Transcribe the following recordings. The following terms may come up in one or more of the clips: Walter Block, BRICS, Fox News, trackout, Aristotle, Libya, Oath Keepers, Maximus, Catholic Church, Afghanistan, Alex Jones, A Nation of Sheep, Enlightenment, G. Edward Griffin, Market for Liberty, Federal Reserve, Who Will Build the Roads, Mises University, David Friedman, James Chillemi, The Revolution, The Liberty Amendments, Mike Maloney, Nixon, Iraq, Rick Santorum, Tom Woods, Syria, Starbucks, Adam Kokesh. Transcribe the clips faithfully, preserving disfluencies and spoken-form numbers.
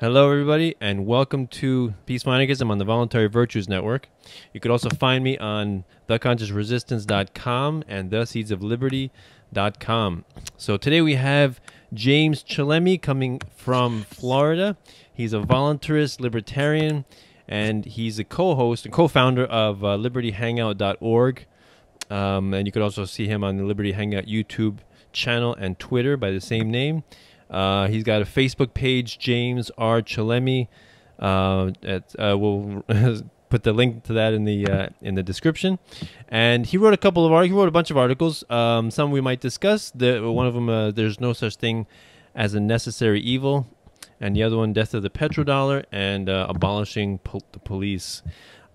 Hello, everybody, and welcome to Peace Monarchism on the Voluntary Virtues Network. You could also find me on the conscious resistance dot com and the seeds of liberty dot com. So today we have James Chillemi coming from Florida. He's a voluntarist libertarian, and he's a co-host and co-founder of uh, liberty hangout dot org. Um, and you could also see him on the Liberty Hangout YouTube channel and Twitter by the same name. Uh, he's got a Facebook page, James R. Chillemi. Uh, at, uh, we'll put the link to that in the uh, in the description. And he wrote a couple of he wrote a bunch of articles. Um, some we might discuss. The, one of them, uh, there's no such thing as a necessary evil, and the other one, death of the petrodollar and uh, abolishing po the police.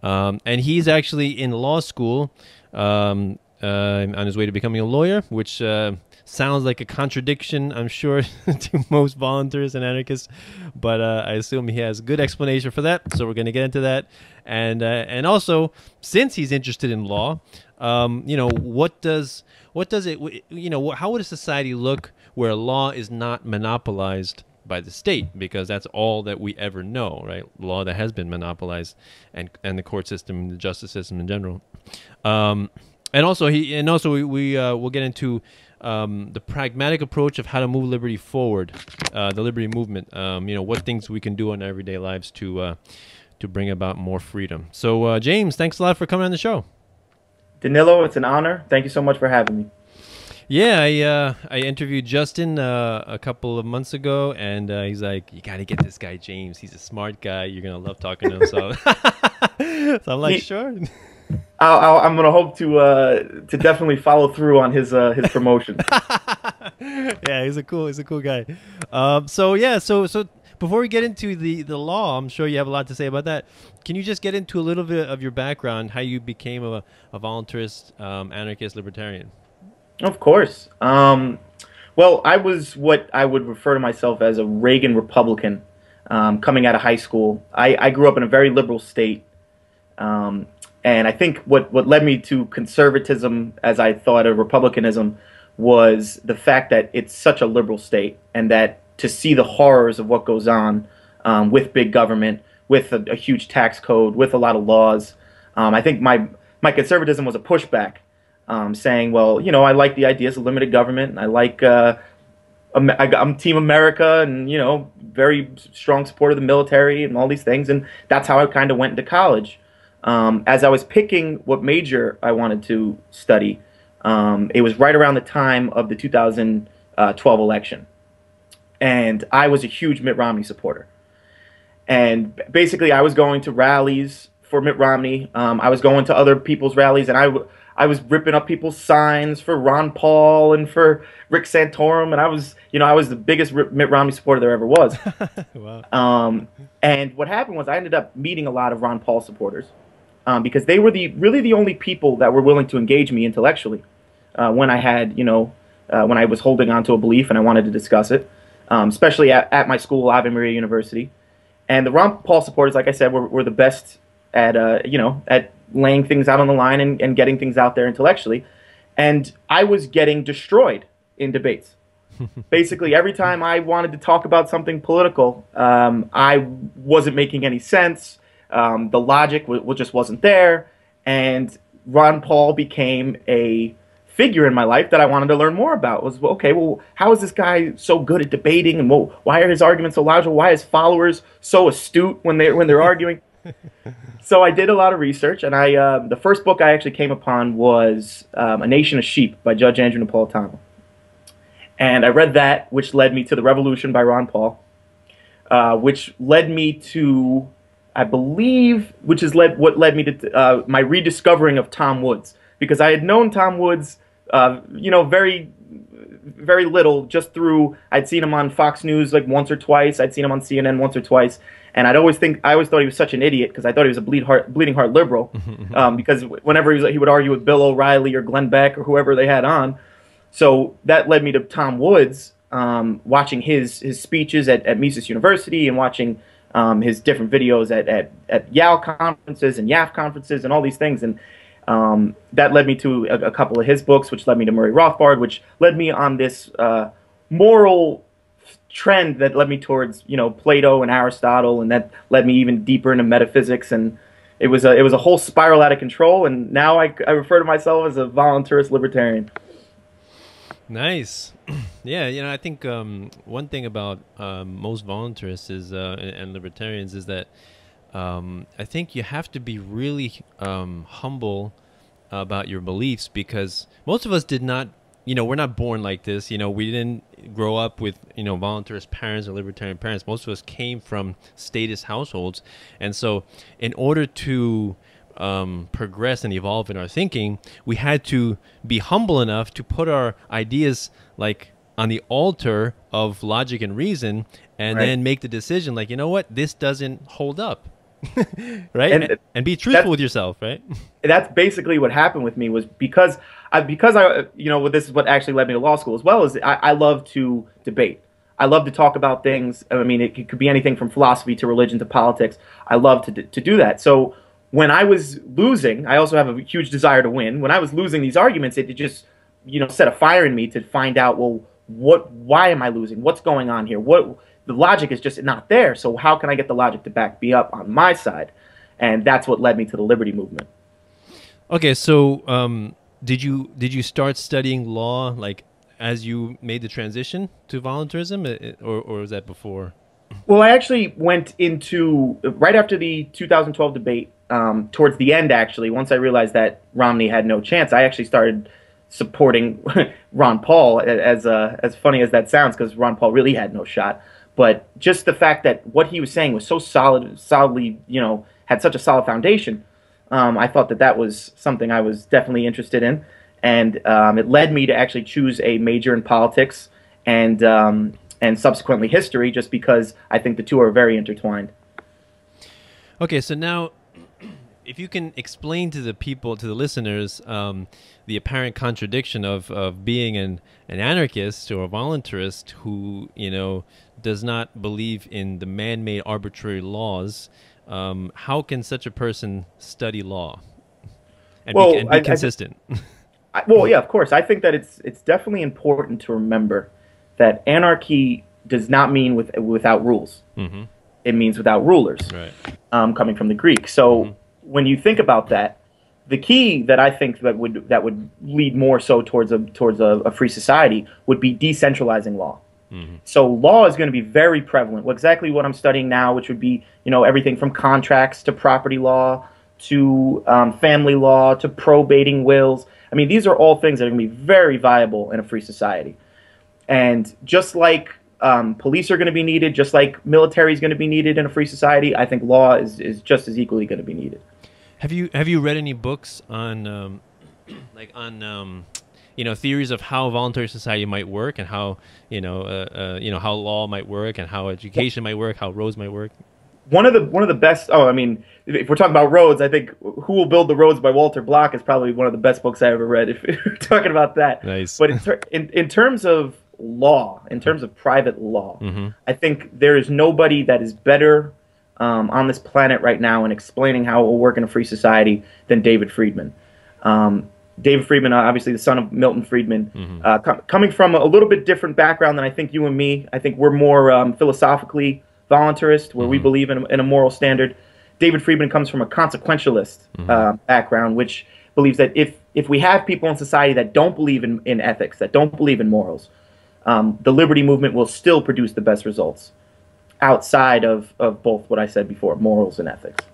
Um, and he's actually in law school um, uh, on his way to becoming a lawyer, which. Uh, Sounds like a contradiction, I'm sure, to most voluntarists and anarchists, but uh, I assume he has a good explanation for that, so we're going to get into that. And uh, and also, since he's interested in law, um, you know, what does what does it, you know, how would a society look where law is not monopolized by the state? Because that's all that we ever know, right? Law that has been monopolized, and and the court system, and the justice system in general. Um, and also he and also we we uh, we'll get into. Um, the pragmatic approach of how to move liberty forward, uh, the liberty movement. Um, you know, what things we can do in our everyday lives to uh, to bring about more freedom. So, uh, James, thanks a lot for coming on the show. Danilo, it's an honor. Thank you so much for having me. Yeah, I uh, I interviewed Justin uh, a couple of months ago, and uh, he's like, "You got to get this guy, James. He's a smart guy. You're gonna love talking to him." So, so I'm like, sure. I'll, I'll, I'm gonna hope to uh, to definitely follow through on his uh, his promotion. Yeah, he's a cool he's a cool guy. Um, so yeah, so so before we get into the the law, I'm sure you have a lot to say about that. Can you just get into a little bit of your background, how you became a, a voluntarist, um, anarchist, libertarian? Of course. Um, well, I was what I would refer to myself as a Reagan Republican um, coming out of high school. I, I grew up in a very liberal state. Um, And I think what, what led me to conservatism, as I thought of republicanism, was the fact that it's such a liberal state, and that to see the horrors of what goes on um, with big government, with a, a huge tax code, with a lot of laws. Um, I think my, my conservatism was a pushback, um, saying, well, you know, I like the ideas of limited government, and I like, uh, I'm Team America, and, you know, very strong support of the military and all these things, and that's how I kind of went into college. Um, as I was picking what major I wanted to study, um, it was right around the time of the two thousand twelve election. And I was a huge Mitt Romney supporter. And basically, I was going to rallies for Mitt Romney. Um, I was going to other people's rallies, and I, w I was ripping up people's signs for Ron Paul and for Rick Santorum. And I was, you know, I was the biggest R Mitt Romney supporter there ever was. Wow. um, and what happened was I ended up meeting a lot of Ron Paul supporters. Um, because they were the really the only people that were willing to engage me intellectually uh, when I had, you know, uh, when I was holding on to a belief and I wanted to discuss it, um, especially at, at my school, Ave Maria University. And the Ron Paul supporters, like I said, were, were the best at, uh, you know, at laying things out on the line and, and getting things out there intellectually. And I was getting destroyed in debates. Basically, every time I wanted to talk about something political, um, I wasn't making any sense. Um, the logic w w just wasn't there, and Ron Paul became a figure in my life that I wanted to learn more about. It was, okay, well, how is this guy so good at debating, and well, why are his arguments so logical? Why are his followers so astute when they when they're arguing? So I did a lot of research, and I uh, the first book I actually came upon was um, A Nation of Sheep by Judge Andrew Napolitano, and I read that, which led me to The Revolution by Ron Paul, uh, which led me to I believe, which is led, what led me to uh, my rediscovering of Tom Woods, because I had known Tom Woods, uh, you know, very, very little, just through, I'd seen him on Fox News like once or twice, I'd seen him on C N N once or twice, and I'd always think, I always thought he was such an idiot, because I thought he was a bleed heart, bleeding heart liberal, um, because whenever he was, he would argue with Bill O'Reilly or Glenn Beck or whoever they had on, so that led me to Tom Woods, um, watching his, his speeches at, at Mises University, and watching Um, his different videos at, at, at Yale conferences and Y A F conferences and all these things. And um, that led me to a, a couple of his books, which led me to Murray Rothbard, which led me on this uh, moral trend that led me towards, you know, Plato and Aristotle, and that led me even deeper into metaphysics, and it was a, it was a whole spiral out of control, and now I, I refer to myself as a voluntarist libertarian. Nice. Yeah, you know, I think um, one thing about um, most voluntarists is, uh, and, and libertarians is that um, I think you have to be really um, humble about your beliefs, because most of us did not, you know, we're not born like this. You know, we didn't grow up with, you know, voluntarist parents or libertarian parents. Most of us came from status households. And so in order to um, progress and evolve in our thinking, we had to be humble enough to put our ideas like on the altar of logic and reason, and right. then make the decision like, you know what, this doesn't hold up. Right? And, and be truthful with yourself, right? That's basically what happened with me, was because I, because I, you know, this is what actually led me to law school as well, is I, I love to debate. I love to talk about things. I mean, it could be anything from philosophy to religion to politics. I love to, to do that. So when I was losing, I also have a huge desire to win. When I was losing these arguments, it just, you know, set a fire in me to find out, well, what, why am I losing? What's going on here? What, the logic is just not there. So how can I get the logic to back me up on my side? And that's what led me to the liberty movement. Okay, so um, did you did you start studying law like as you made the transition to voluntarism, or, or was that before? Well, I actually went into right after the two thousand twelve debate. Um, towards the end, actually, once I realized that Romney had no chance, I actually started supporting Ron Paul. As uh, as funny as that sounds, because Ron Paul really had no shot. But just the fact that what he was saying was so solid, solidly, you know, had such a solid foundation, um, I thought that that was something I was definitely interested in. And um, it led me to actually choose a major in politics and, um, and subsequently history, just because I think the two are very intertwined. Okay, so now if you can explain to the people, to the listeners, um, the apparent contradiction of, of being an, an anarchist or a voluntarist who, you know, does not believe in the man-made arbitrary laws, um, how can such a person study law and well, be, and be I, consistent? I, I, well, yeah, of course. I think that it's, it's definitely important to remember that anarchy does not mean with, without rules. Mm-hmm. It means without rulers, right. um, coming from the Greek. So mm-hmm. when you think about that, the key that I think that would, that would lead more so towards a, towards a, a free society would be decentralizing law. Mm-hmm. So law is going to be very prevalent. Well, exactly what I'm studying now, which would be, you know, everything from contracts to property law to um, family law to probating wills. I mean, these are all things that are going to be very viable in a free society. And just like um, police are going to be needed, just like military is going to be needed in a free society, I think law is, is just as equally going to be needed. Have you have you read any books on um, like on um you know, theories of how voluntary society might work, and how, you know, uh, uh, you know, how law might work, and how education might work, how roads might work? One of the one of the best. Oh, I mean, if we're talking about roads, I think "Who Will Build the Roads" by Walter Block is probably one of the best books I ever read. If we're talking about that, nice. But in, ter in in terms of law, in terms of private law, mm-hmm. I think there is nobody that is better um, on this planet right now in explaining how it will work in a free society than David Friedman. Um, David Friedman, obviously the son of Milton Friedman, mm-hmm. uh, com coming from a little bit different background than I think you and me. I think we're more um, philosophically voluntarist, where mm-hmm. we believe in a, in a moral standard. David Friedman comes from a consequentialist mm-hmm. uh, background, which believes that if, if we have people in society that don't believe in, in ethics, that don't believe in morals, um, the liberty movement will still produce the best results outside of, of both what I said before, morals and ethics.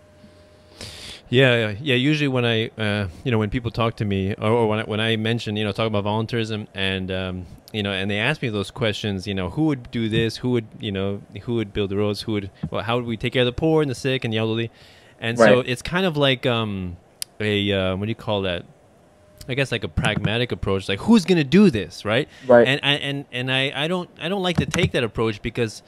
Yeah, yeah. Usually, when I, uh, you know, when people talk to me, or, or when I, when I mention, you know, talk about voluntarism, and um, you know, and they ask me those questions, you know, who would do this, who would, you know, who would build the roads, who would, well, how would we take care of the poor and the sick and the elderly, and right. so it's kind of like um, a uh, what do you call that? I guess like a pragmatic approach, like who's going to do this, right? Right. And I and and I I don't I don't like to take that approach, because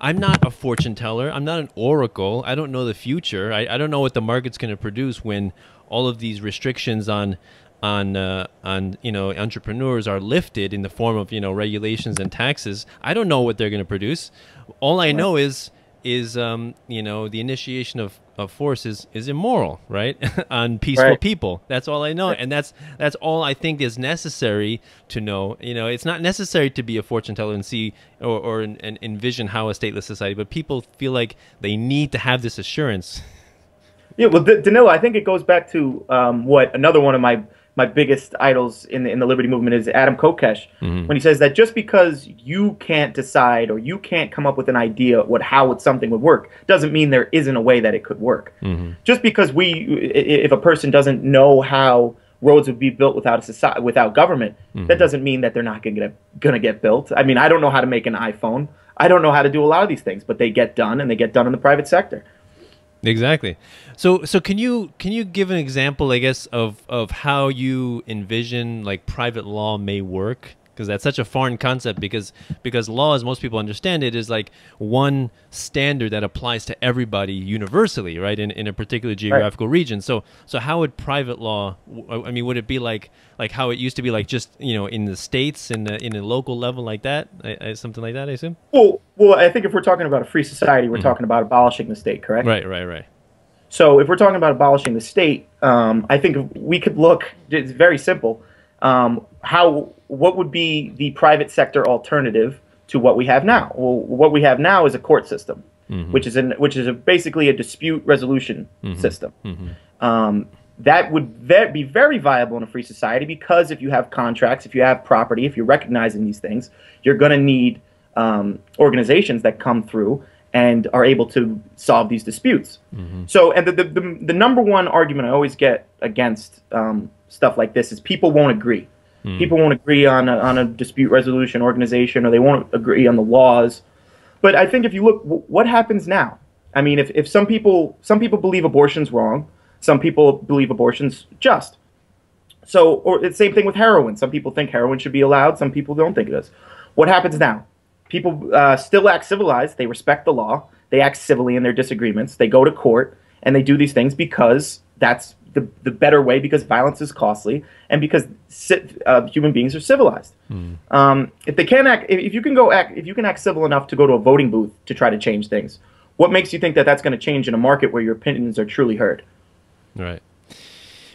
I'm not a fortune teller. I'm not an oracle. I don't know the future. I, I don't know what the market's going to produce when all of these restrictions on, on, uh, on, you know, entrepreneurs are lifted in the form of, you know, regulations and taxes. I don't know what they're going to produce. All I know is, is, um, you know, the initiation of, of force is, is immoral, right? On peaceful right. people. That's all I know. Right. And that's, that's all I think is necessary to know. You know, it's not necessary to be a fortune teller and see or, or an, an envision how a stateless society, but people feel like they need to have this assurance. Yeah, well, Danilo, I think it goes back to um, what another one of my, my biggest idols in the, in the liberty movement is Adam Kokesh, mm-hmm. when he says that just because you can't decide or you can't come up with an idea what how something would work doesn't mean there isn't a way that it could work. Mm-hmm. Just because we, if a person doesn't know how roads would be built without a society, without government, mm-hmm. that doesn't mean that they're not going to going to get built. I mean, I don't know how to make an iPhone. I don't know how to do a lot of these things, but they get done, and they get done in the private sector. Exactly. So, so can you can you give an example, I guess, of of how you envision like private law may work? Because that's such a foreign concept. Because because law, as most people understand it, is like one standard that applies to everybody universally, right? In in a particular geographical right. region. So so how would private law? I mean, would it be like like how it used to be, like just you know in the states, in the, in a local level like that, I, I, something like that? I assume. Well, well, I think if we're talking about a free society, we're mm-hmm. talking about abolishing the state, correct? Right, right, right. So if we're talking about abolishing the state, um, I think we could look. It's very simple. Um, how what would be the private sector alternative to what we have now? Well, what we have now is a court system, mm-hmm. which is an which is a, basically a dispute resolution mm-hmm. system. Mm-hmm. Um, that would ve be very viable in a free society because if you have contracts, if you have property, if you're recognizing these things, you're going to need um, organizations that come through and are able to solve these disputes. Mm-hmm. So, and the, the the the number one argument I always get against um, stuff like this is people won't agree. Mm. People won't agree on a, on a dispute resolution organization, or they won't agree on the laws. But I think if you look, what happens now? I mean, if, if some people some people believe abortion's wrong, some people believe abortion's just. So, or the same thing with heroin. Some people think heroin should be allowed. Some people don't think it is. What happens now? People uh, still act civilized. They respect the law. They act civilly in their disagreements. They go to court and they do these things because that's the, the better way, because violence is costly and because uh, human beings are civilized. Mm. Um, if they can't act, if you can go act, if you can act civil enough to go to a voting booth to try to change things, what makes you think that that's going to change in a market where your opinions are truly heard? Right.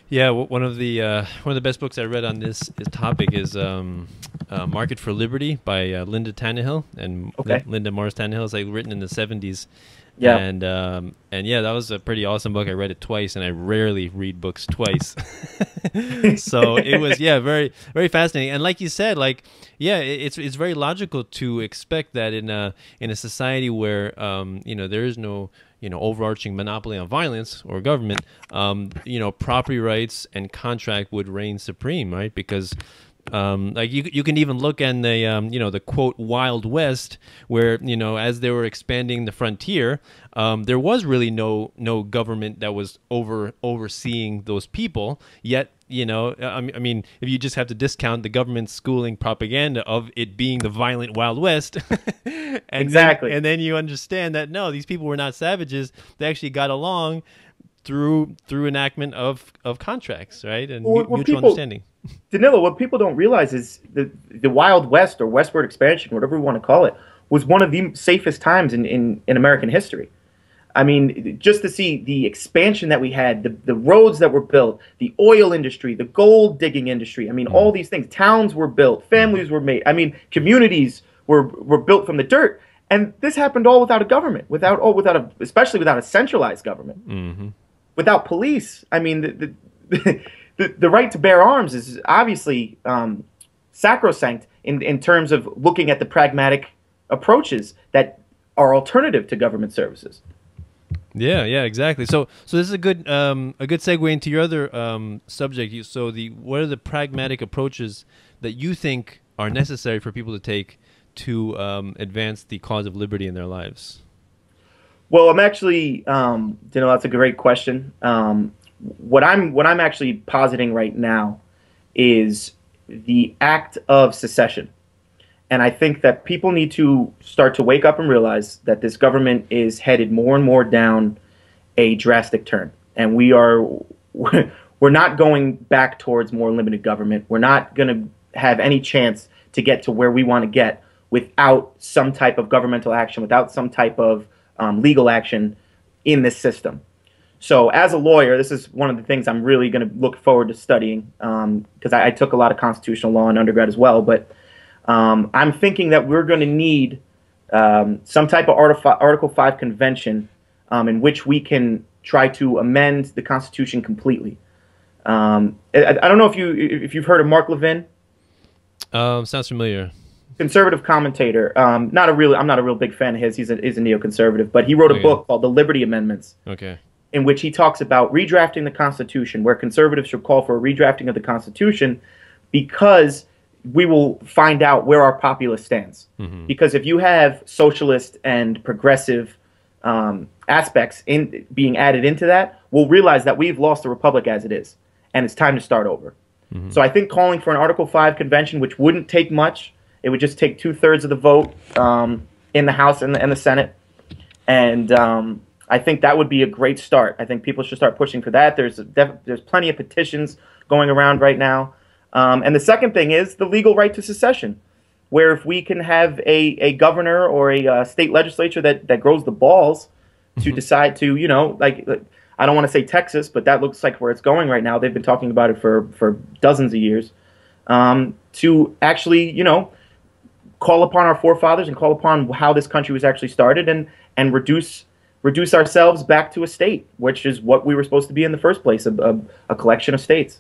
Yeah, one of the uh, one of the best books I read on this topic is um, uh, "Market for Liberty" by uh, Linda Tannehill and okay. Linda Morris Tannehill. It's like written in the seventies. Yeah, and um, and yeah, that was a pretty awesome book. I read it twice, and I rarely read books twice. So it was yeah, very very fascinating. And like you said, like yeah, it's it's very logical to expect that in a in a society where um, you know there is no. you know, overarching monopoly on violence or government, um, you know, property rights and contract would reign supreme, right? Because, um, like you, you can even look at the, um, you know, the quote Wild West, where you know, as they were expanding the frontier, um, there was really no no government that was over overseeing those people. Yet, you know, I mean, if you just have to discount the government schooling propaganda of it being the violent Wild West. And exactly. Then, and then you understand that, no, these people were not savages. They actually got along through through enactment of, of contracts, right? And well, mutual people, understanding. Danilo, what people don't realize is the, the Wild West or westward expansion, whatever we want to call it, was one of the safest times in, in, in American history. I mean, just to see the expansion that we had, the, the roads that were built, the oil industry, the gold digging industry. I mean, all these things. Towns were built. Families were made. I mean, communities were, were built from the dirt. And this happened all without a government, without all without a, especially without a centralized government, mm-hmm. without police. I mean, the the, the the right to bear arms is obviously um, sacrosanct in, in terms of looking at the pragmatic approaches that are alternative to government services. Yeah, yeah, exactly. So, so this is a good um, a good segue into your other um, subject. You, so, the what are the pragmatic approaches that you think are necessary for people to take to um, advance the cause of liberty in their lives? Well, I'm actually, um, you know, that's a great question. Um, what I'm what I'm actually positing right now is the act of secession. And I think that people need to start to wake up and realize that this government is headed more and more down a drastic turn. And we are, we're not going back towards more limited government. We're not going to have any chance to get to where we want to get without some type of governmental action, without some type of um, legal action in this system. So as a lawyer, this is one of the things I'm really going to look forward to studying, um, because I, I took a lot of constitutional law in undergrad as well. But um, I'm thinking that we're going to need um, some type of Article five convention um, in which we can try to amend the Constitution completely. Um, I, I don't know if, you, if you've heard of Mark Levin. Um, sounds familiar. Conservative commentator. Um, not a real, I'm not a real big fan of his. He's a, he's a neoconservative. But he wrote a okay. book called The Liberty Amendments. Okay. In which he talks about redrafting the Constitution, where conservatives should call for a redrafting of the Constitution, because we will find out where our populace stands. Mm-hmm. Because if you have socialist and progressive um, aspects in, being added into that, we'll realize that we've lost the republic as it is, and it's time to start over. Mm-hmm. So I think calling for an Article five convention, which wouldn't take much, it would just take two-thirds of the vote um, in the House and the, and the Senate, and... Um, I think that would be a great start. I think people should start pushing for that. There's there's plenty of petitions going around right now. Um, and the second thing is the legal right to secession, where if we can have a, a governor or a uh, state legislature that, that grows the balls to decide to, you know, like, like I don't want to say Texas, but that looks like where it's going right now. They've been talking about it for, for dozens of years, um, to actually, you know, call upon our forefathers and call upon how this country was actually started and, and reduce... reduce ourselves back to a state, which is what we were supposed to be in the first place, a, a, a collection of states.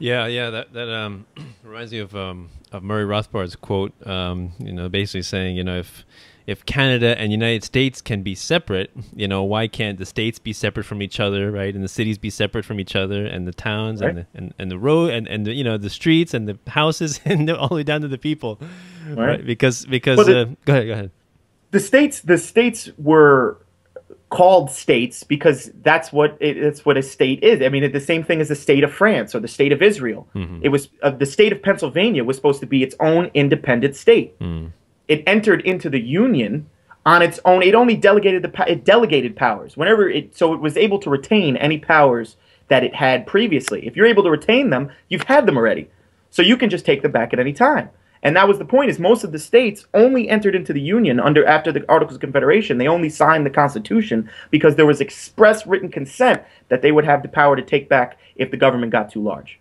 Yeah, yeah, that, that um, reminds me of, um, of Murray Rothbard's quote, um, you know, basically saying, you know, if, if Canada and United States can be separate, you know, why can't the states be separate from each other, right? And the cities be separate from each other, and the towns, right. and, the, and, and the road, and, and the, you know, the streets, and the houses, and the, all the way down to the people, right? right? Because, because, well, uh, go ahead, go ahead. The states, the states were called states because that's what it, it's what a state is. I mean, it's the same thing as the state of France or the state of Israel. Mm-hmm. It was uh, the state of Pennsylvania was supposed to be its own independent state. Mm. It entered into the union on its own. It only delegated the it delegated powers whenever it so it was able to retain any powers that it had previously. If you're able to retain them, you've had them already, so you can just take them back at any time. And that was the point, is most of the states only entered into the Union under after the Articles of Confederation. They only signed the Constitution because there was express written consent that they would have the power to take back if the government got too large.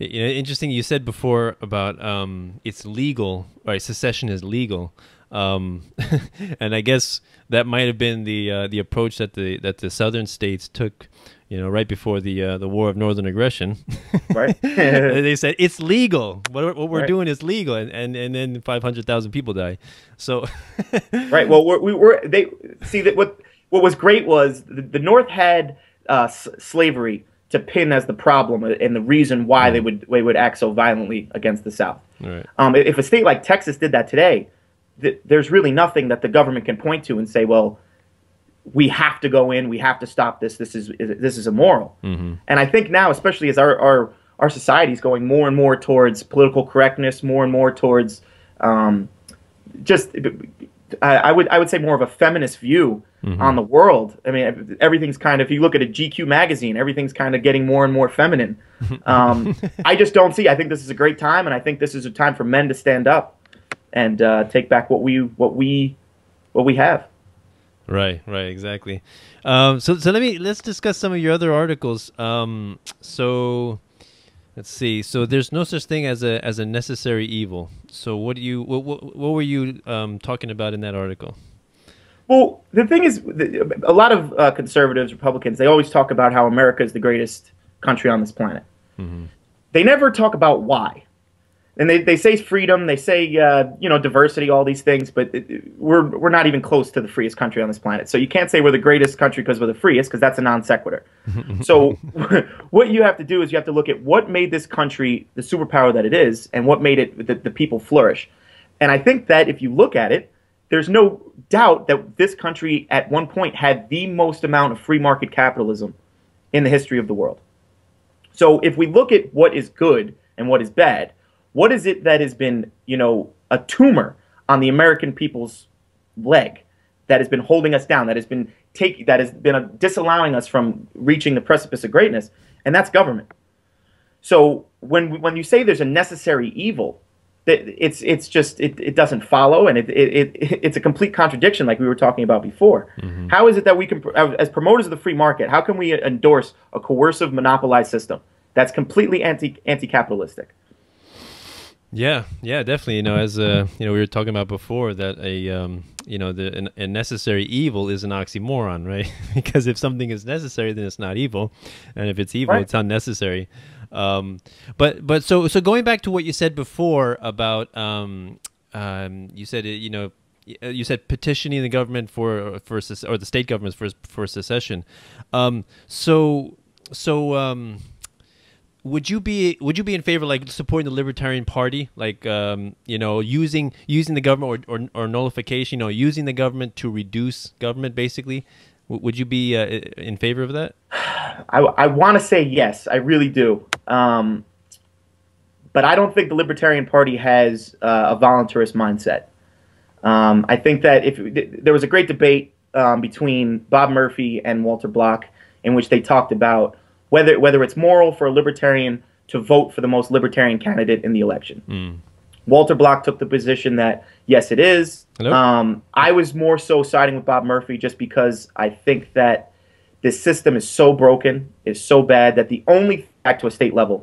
You know, interesting, you said before about um, it's legal, right, secession is legal. Um, and I guess that might have been the uh, the approach that the that the southern states took, you know, right before the uh, the War of Northern Aggression. Right. They said it's legal. What what we're right. doing is legal, and and, and then five hundred thousand people die. So. Right. Well, we're, we were they see that what what was great was the, the North had uh, s slavery to pin as the problem and the reason why mm. they would they would act so violently against the South. Right. Um, if a state like Texas did that today, there's really nothing that the government can point to and say, well, we have to go in, we have to stop this, this is this is immoral. Mm-hmm. And I think now, especially as our, our, our society is going more and more towards political correctness, more and more towards um, just, I, I, would, I would say more of a feminist view mm-hmm. on the world. I mean, everything's kind of, if you look at a G Q magazine, everything's kind of getting more and more feminine. Um, I just don't see, I think this is a great time, and I think this is a time for men to stand up and uh, take back what we what we what we have. Right, right, exactly. Um, so so let me let's discuss some of your other articles. Um, so let's see. So there's no such thing as a as a necessary evil. So what do you what what, what were you um, talking about in that article? Well, the thing is, a lot of uh, conservatives, Republicans, they always talk about how America is the greatest country on this planet. Mm-hmm. They never talk about why. And they, they say freedom, they say, uh, you know, diversity, all these things, but it, we're, we're not even close to the freest country on this planet. So you can't say we're the greatest country because we're the freest, because that's a non sequitur. So what you have to do is you have to look at what made this country the superpower that it is and what made it the, the people flourish. And I think that if you look at it, there's no doubt that this country at one point had the most amount of free market capitalism in the history of the world. So if we look at what is good and what is bad, what is it that has been, you know, a tumor on the American people's leg that has been holding us down, that has been taking, that has been a, disallowing us from reaching the precipice of greatness? And that's government. So when when you say there's a necessary evil, it's it's just it, it doesn't follow, and it, it it it's a complete contradiction, like we were talking about before. Mm-hmm. How is it that we can, as promoters of the free market, how can we endorse a coercive, monopolized system that's completely anti anti-capitalistic? Yeah, yeah, definitely. You know, as uh, you know, we were talking about before that a um, you know the an, a necessary evil is an oxymoron, right? Because if something is necessary, then it's not evil, and if it's evil, right, it's unnecessary. Um, but but so so going back to what you said before about um, um, you said you know you said petitioning the government for for or the state governments for for secession. Um, so so. Um, Would you be would you be in favor, like, supporting the Libertarian Party, like um, you know using using the government, or, or or nullification, you know using the government to reduce government, basically? W would you be uh, in favor of that? I, I want to say yes, I really do, um, but I don't think the Libertarian Party has uh, a voluntarist mindset. Um, I think that if th there was a great debate um, between Bob Murphy and Walter Block, in which they talked about Whether, whether it's moral for a libertarian to vote for the most libertarian candidate in the election. Mm. Walter Block took the position that, yes, it is. Um, I was more so siding with Bob Murphy, just because I think that this system is so broken, is so bad, that the only back to a state level,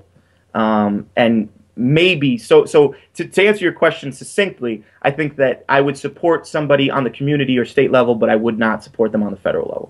um, and maybe, so, so to, to answer your question succinctly, I think that I would support somebody on the community or state level, but I would not support them on the federal level.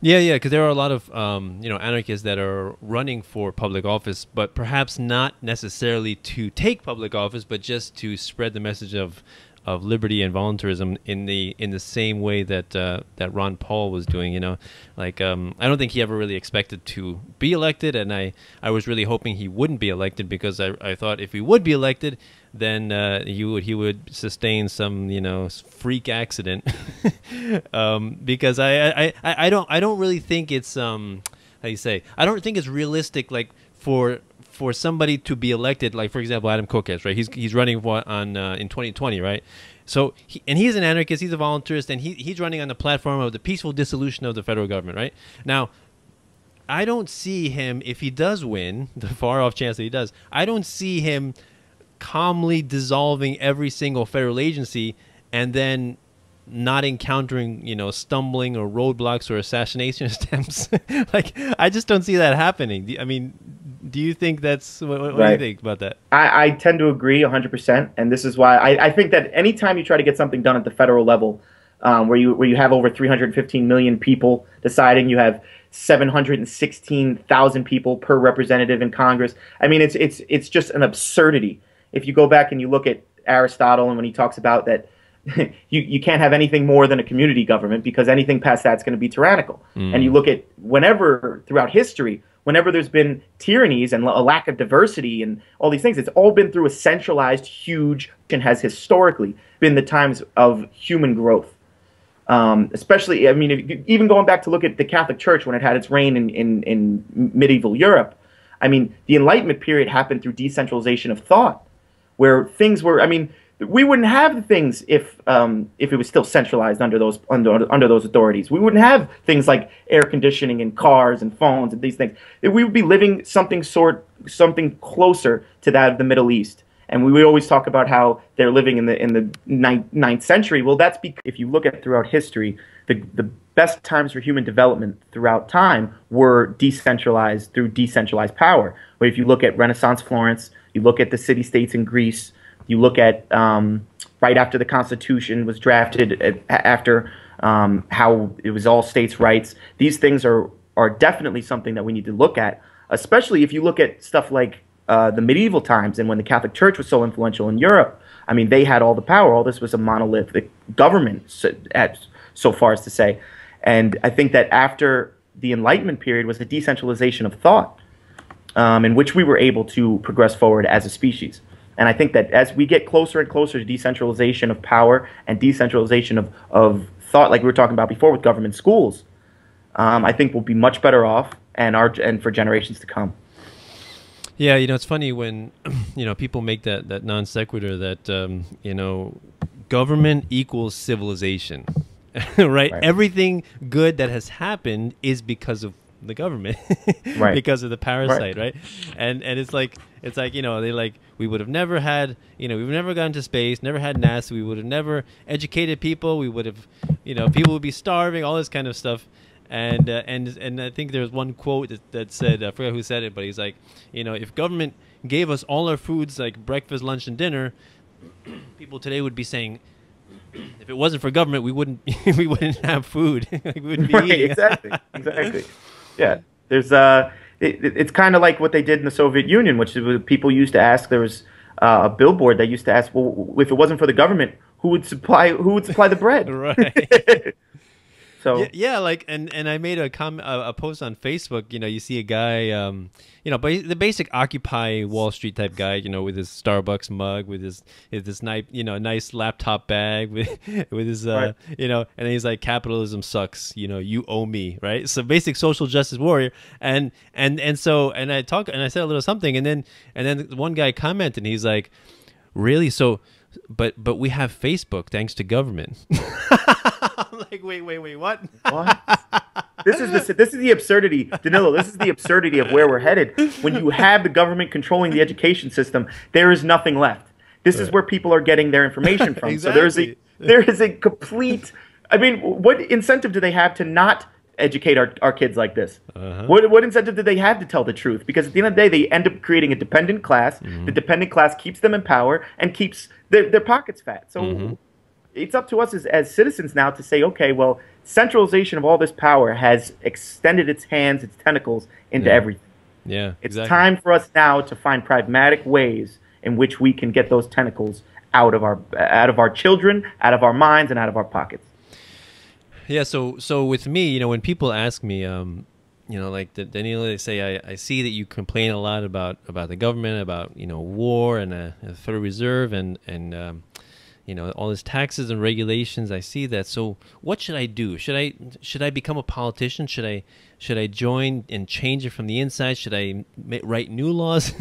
Yeah, yeah, because there are a lot of um, you know anarchists that are running for public office, but perhaps not necessarily to take public office, but just to spread the message of of liberty and voluntarism in the in the same way that uh, that Ron Paul was doing. You know, like um, I don't think he ever really expected to be elected, and I I was really hoping he wouldn't be elected, because I I thought if he would be elected, then uh, he would he would sustain some you know freak accident, um, because I, I I don't I don't really think it's um how you say I don't think it's realistic, like for for somebody to be elected, like for example Adam Kokesh, right? He's he's running on uh, in twenty twenty, right? So he, and he's an anarchist, he's a voluntarist, and he he's running on the platform of the peaceful dissolution of the federal government, right? Now, I don't see him, if he does win, the far off chance that he does, I don't see him calmly dissolving every single federal agency and then not encountering, you know, stumbling or roadblocks or assassination attempts. Like, I just don't see that happening. Do, I mean, do you think that's, what, what right. do you think about that? I, I tend to agree one hundred percent. And this is why I, I think that anytime you try to get something done at the federal level, um, where you where you have over three hundred fifteen million people deciding, you have seven hundred sixteen thousand people per representative in Congress. I mean, it's it's it's just an absurdity. If you go back and you look at Aristotle, and when he talks about that, you, you can't have anything more than a community government, because anything past that's going to be tyrannical. Mm. And you look at whenever, throughout history, whenever there's been tyrannies and a lack of diversity and all these things, it's all been through a centralized, huge, and has historically been the times of human growth. Um, especially, I mean, if, even going back to look at the Catholic Church when it had its reign in, in, in medieval Europe, I mean, the Enlightenment period happened through decentralization of thought, where things were, I mean, we wouldn't have the things if um, if it was still centralized under those under under those authorities. We wouldn't have things like air conditioning and cars and phones and these things. We would be living something sort something closer to that of the Middle East. And we, we always talk about how they're living in the in the ninth, ninth century. Well, that's because if you look at throughout history, the the best times for human development throughout time were decentralized through decentralized power. Where if you look at Renaissance Florence, you look at the city-states in Greece, you look at um, right after the Constitution was drafted, uh, after um, how it was all states' rights. These things are are definitely something that we need to look at, especially if you look at stuff like uh, the medieval times and when the Catholic Church was so influential in Europe. I mean, they had all the power. All this was a monolithic government, so, at, so far as to say. And I think that after the Enlightenment period was the decentralization of thought, um, in which we were able to progress forward as a species. And I think that as we get closer and closer to decentralization of power and decentralization of, of thought, like we were talking about before with government schools, um, I think we'll be much better off, and our, and for generations to come. Yeah, you know, it's funny when, you know, people make that, that non sequitur that, um, you know, government equals civilization, right? right? Everything good that has happened is because of the government right. because of the parasite, right. right? And and it's like it's like you know they like we would have never had you know we've never gone to space, never had NASA, we would have never educated people, we would have you know people would be starving, all this kind of stuff. And uh, and and I think there was one quote that, that said I forget who said it, but he's like you know if government gave us all our foods like breakfast, lunch, and dinner, people today would be saying, if it wasn't for government, we wouldn't we wouldn't have food. we wouldn't be right, eating. exactly, exactly. Yeah, there's uh, it, it's kind of like what they did in the Soviet Union, which people used to ask. There was uh, a billboard that used to ask, well, if it wasn't for the government, who would supply who would supply the bread? right. So yeah, yeah, like and and I made a comment, a, a post on Facebook. You know, you see a guy, um, you know, but the basic Occupy Wall Street type guy, you know, with his Starbucks mug, with his his, his nice, you know, nice laptop bag, with with his, uh, right. you know, and he's like, capitalism sucks, you know, you owe me, right? So basic social justice warrior, and and and so and I talk and I said a little something, and then and then one guy commented, and he's like, really? So, but but we have Facebook thanks to government. I'm like, wait, wait, wait, what? What? This is the this is the absurdity, Danilo. This is the absurdity of where we're headed. When you have the government controlling the education system, there is nothing left. This right. is where people are getting their information from. Exactly. So there is a there is a complete. I mean, what incentive do they have to not educate our our kids like this? Uh-huh. What what incentive do they have to tell the truth? Because at the end of the day, they end up creating a dependent class. Mm-hmm. The dependent class keeps them in power and keeps their their pockets fat. So. Mm-hmm. It's up to us as, as citizens now to say, okay, well, centralization of all this power has extended its hands, its tentacles into yeah. everything. Yeah, it's exactly. time for us now to find pragmatic ways in which we can get those tentacles out of our out of our children, out of our minds, and out of our pockets. Yeah. So, so with me, you know, when people ask me, um, you know, like the, Danilo, they say, I, I see that you complain a lot about about the government, about you know war and uh, the Federal Reserve and and um, you know, all these taxes and regulations. I see that. So what should I do? Should I should I become a politician? Should I should I join and change it from the inside? Should I write new laws?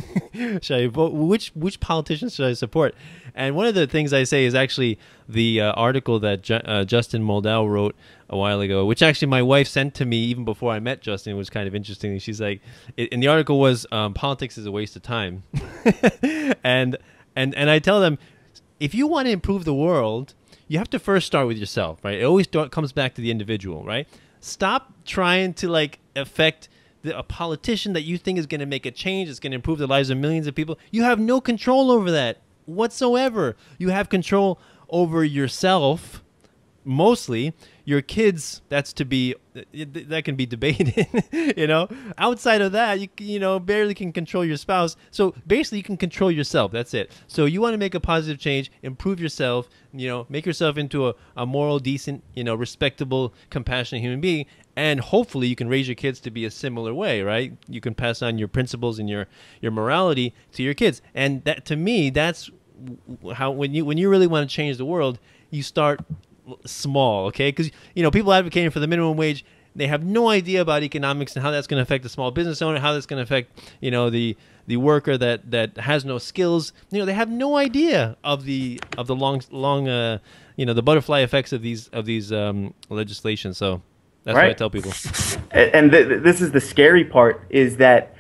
Should I vote? Which which politicians should I support? And one of the things I say is actually the uh, article that Ju uh, Justin Moldau wrote a while ago, which actually my wife sent to me even before I met Justin. It was kind of interesting. She's like, it, and the article was um, politics is a waste of time, and and and I tell them, if you want to improve the world, you have to first start with yourself, right? It always comes back to the individual, right? Stop trying to like affect the, a politician that you think is going to make a change, it's going to improve the lives of millions of people. You have no control over that whatsoever. You have control over yourself, mostly. Your kids, that's to be, that can be debated, you know. Outside of that, you you know, barely can control your spouse. So basically you can control yourself, that's it. So you want to make a positive change, improve yourself, you know, make yourself into a, a moral, decent, you know, respectable, compassionate human being. And hopefully you can raise your kids to be a similar way, right? You can pass on your principles and your, your morality to your kids. And that, to me, that's how, when you, when you really want to change the world, you start small, okay? Because you know people advocating for the minimum wage, they have no idea about economics and how that's going to affect the small business owner, how that's going to affect you know the the worker that that has no skills. You know they have no idea of the of the long long uh, you know the butterfly effects of these of these um, legislation. So that's right. what I tell people. And th this is the scary part, is that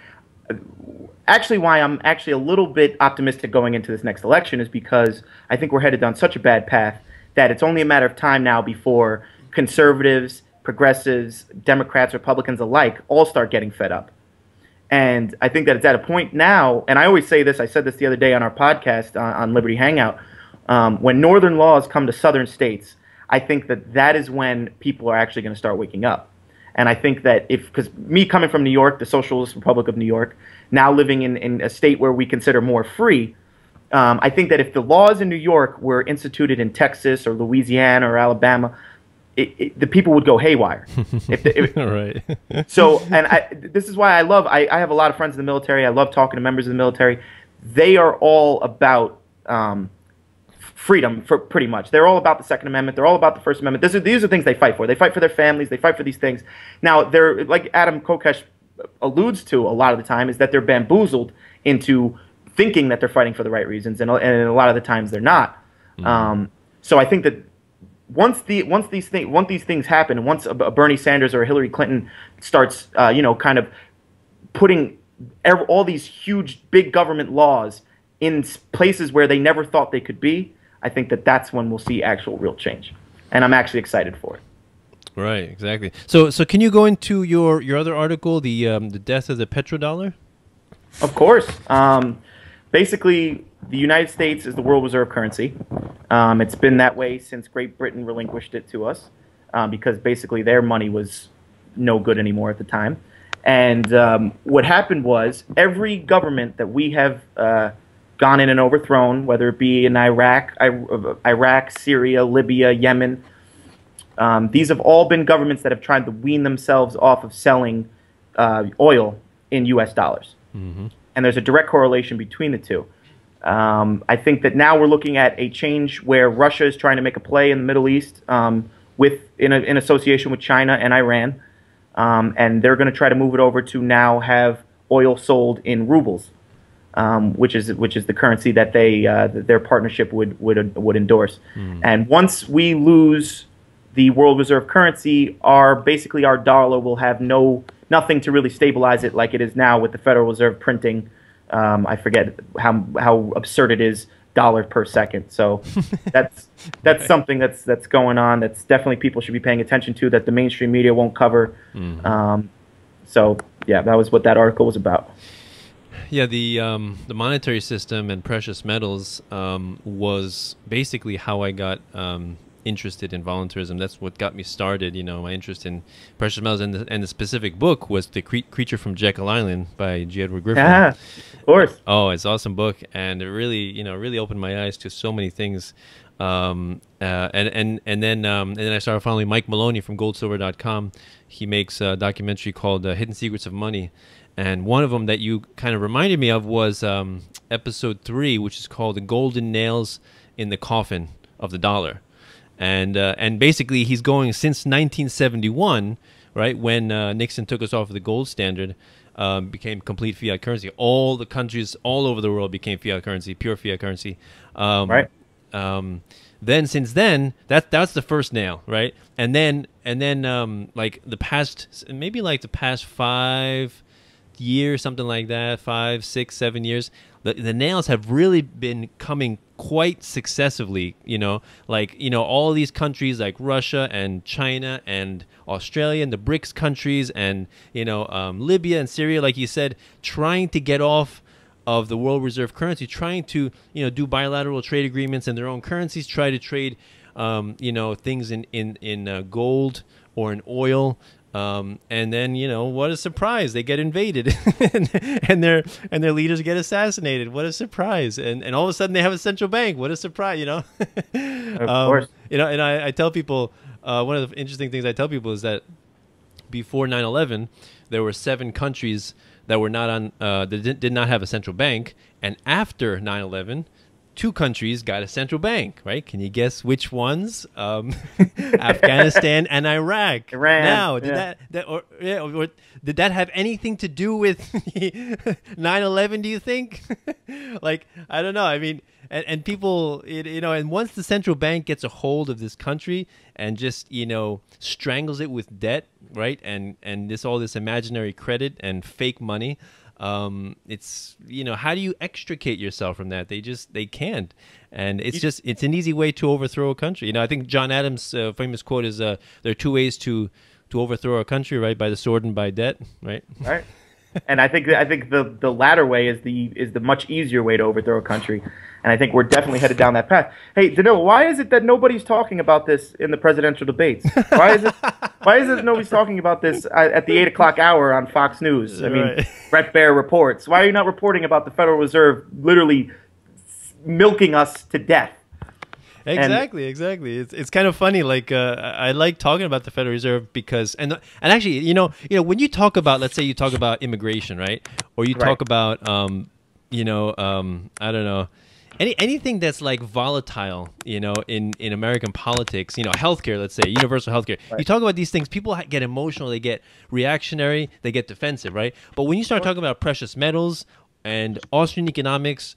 actually why I'm actually a little bit optimistic going into this next election is because I think we're headed down such a bad path that it's only a matter of time now before conservatives, progressives, Democrats, Republicans alike all start getting fed up. And I think that it's at a point now, and I always say this, I said this the other day on our podcast on, on Liberty Hangout, um, when northern laws come to southern states, I think that that is when people are actually going to start waking up. And I think that if, because me coming from New York, the Socialist Republic of New York, now living in, in a state where we consider more free, Um, I think that if the laws in New York were instituted in Texas or Louisiana or Alabama, it, it, the people would go haywire. If the, if, right. So, and I, this is why I love, I, I have a lot of friends in the military. I love talking to members of the military. They are all about um, freedom, for pretty much. They're all about the Second Amendment. They're all about the First Amendment. This is, these are things they fight for. They fight for their families. They fight for these things. Now, they're, like Adam Kokesh alludes to a lot of the time, is that they're bamboozled into thinking that they're fighting for the right reasons, and, and a lot of the times they're not. Mm-hmm. um, so I think that once the once these things once these things happen, once a Bernie Sanders or a Hillary Clinton starts, uh, you know, kind of putting all these huge big government laws in places where they never thought they could be, I think that that's when we'll see actual real change, and I'm actually excited for it. Right, exactly. So, so can you go into your your other article, the um, the death of the petrodollar? Of course. Um, basically, the United States is the world reserve currency. Um, it's been that way since Great Britain relinquished it to us, um, because basically their money was no good anymore at the time. And um, what happened was every government that we have uh, gone in and overthrown, whether it be in Iraq, Iraq, Syria, Libya, Yemen, um, these have all been governments that have tried to wean themselves off of selling uh, oil in U S dollars. Mm-hmm. And there's a direct correlation between the two. Um, I think that now we're looking at a change where Russia is trying to make a play in the Middle East um, with in, a, in association with China and Iran, um, and they're going to try to move it over to now have oil sold in rubles, um, which is which is the currency that they uh, that their partnership would would would endorse. Mm. And once we lose the world reserve currency, our basically our dollar will have no nothing to really stabilize it like it is now with the Federal Reserve printing. Um, I forget how how absurd it is, dollar per second. So that's that's right. something that's that's going on. That's definitely people should be paying attention to. That the mainstream media won't cover. Mm-hmm. um, so yeah, that was what that article was about. Yeah, the um, the monetary system and precious metals um, was basically how I got um, interested in voluntarism. That's what got me started. You know, my interest in precious metals and the, and the specific book was The Cre Creature from Jekyll Island by G. Edward Griffin. Yeah, of course. Oh, it's an awesome book, and it really, you know, really opened my eyes to so many things. Um, uh, and and and then um, and then I started following Mike Maloney from gold silver dot com. He makes a documentary called uh, Hidden Secrets of Money, and one of them that you kind of reminded me of was um, episode three, which is called The Golden Nails in the Coffin of the Dollar. And uh, and basically, he's going since nineteen seventy-one, right, when uh, Nixon took us off of the gold standard, um, became complete fiat currency. All the countries all over the world became fiat currency, pure fiat currency. Um, right. Um, then since then, that that's the first nail, right? And then and then um, like the past, maybe like the past five years, something like that, five, six, seven years. The, the nails have really been coming quite successively, you know, like, you know, all these countries like Russia and China and Australia and the BRICS countries and, you know, um, Libya and Syria, like you said, trying to get off of the world reserve currency, trying to, you know, do bilateral trade agreements in their own currencies, try to trade, um, you know, things in, in, in uh, gold or in oil. Um, and then, you know, what a surprise, they get invaded and, and their and their leaders get assassinated. What a surprise. And, and all of a sudden they have a central bank. What a surprise, you know. Of um, course. You know, and I, I tell people, uh, one of the interesting things I tell people is that before nine eleven, there were seven countries that were not on, uh, that did, did not have a central bank. And after nine eleven, two countries got a central bank, right? Can you guess which ones? Um, Afghanistan and Iraq. Iran. Now, did yeah. that, that or, yeah, or, or did that have anything to do with nine eleven? Do you think? Like, I don't know. I mean, and, and people, it, you know, and once the central bank gets a hold of this country and just, you know, strangles it with debt, right? And and this all this imaginary credit and fake money. Um, it's, you know, how do you extricate yourself from that? They just, they can't. And it's just, it's an easy way to overthrow a country. You know, I think John Adams' uh, famous quote is, uh, there are two ways to, to overthrow a country, right? By the sword and by debt, right? Right. And I think, I think the, the latter way is the, is the much easier way to overthrow a country. And I think we're definitely headed down that path. Hey, Danilo, why is it that nobody's talking about this in the presidential debates? Why is it, why is it nobody's talking about this at the eight o'clock hour on Fox News? I mean, right. Brett Baer reports. Why are you not reporting about the Federal Reserve literally milking us to death? Exactly, and exactly. It's it's kind of funny. Like uh, I like talking about the Federal Reserve because, and and actually, you know, you know, when you talk about, let's say you talk about immigration, right? Or you right. talk about, um, you know, um, I don't know. Any anything that's like volatile, you know, in in American politics, you know, healthcare, let's say universal healthcare. Right. You talk about these things, people get emotional, they get reactionary, they get defensive, right? But when you start talking about precious metals and Austrian economics,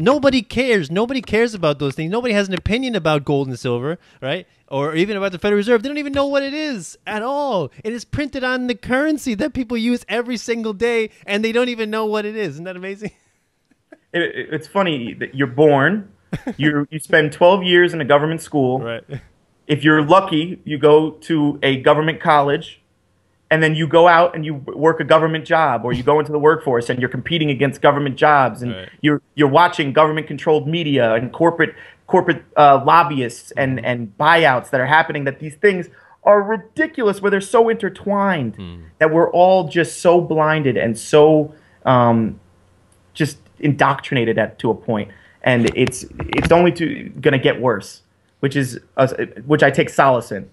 nobody cares. Nobody cares about those things. Nobody has an opinion about gold and silver, right? Or even about the Federal Reserve. They don't even know what it is at all. It is printed on the currency that people use every single day, and they don't even know what it is. Isn't that amazing? It, it, it's funny that you're born, you you spend twelve years in a government school. Right. If you're lucky, you go to a government college, and then you go out and you work a government job, or you go into the workforce and you're competing against government jobs, and right. you're you're watching government-controlled media and corporate corporate uh, lobbyists and and buyouts that are happening. That these things are ridiculous, where they're so intertwined mm. that we're all just so blinded and so um, just indoctrinated at to a point, and it's it's only to, gonna get worse, which is uh, which I take solace in.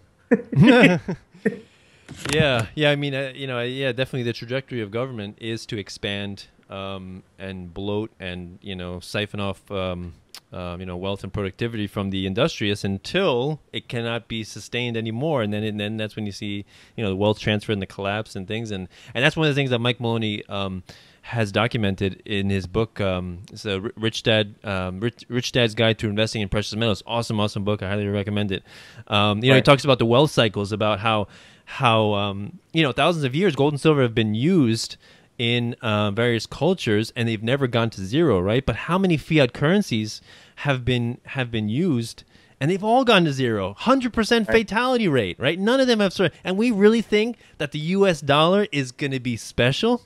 Yeah, yeah. I mean, uh, you know, yeah, definitely the trajectory of government is to expand um, and bloat and, you know, siphon off, um, um, you know, wealth and productivity from the industrious until it cannot be sustained anymore. And then and then that's when you see, you know, the wealth transfer and the collapse and things. And, and that's one of the things that Mike Maloney um, has documented in his book. Um, it's a Rich Dad, um, Rich, Rich Dad's Guide to Investing in Precious Metals. Awesome, awesome book. I highly recommend it. Um, you know, right. He talks about the wealth cycles, about how how um, you know, thousands of years gold and silver have been used in uh, various cultures, and they've never gone to zero, right? But how many fiat currencies have been have been used, and they've all gone to zero, one hundred percent fatality rate, right? None of them have survived. And we really think that the U S dollar is going to be special.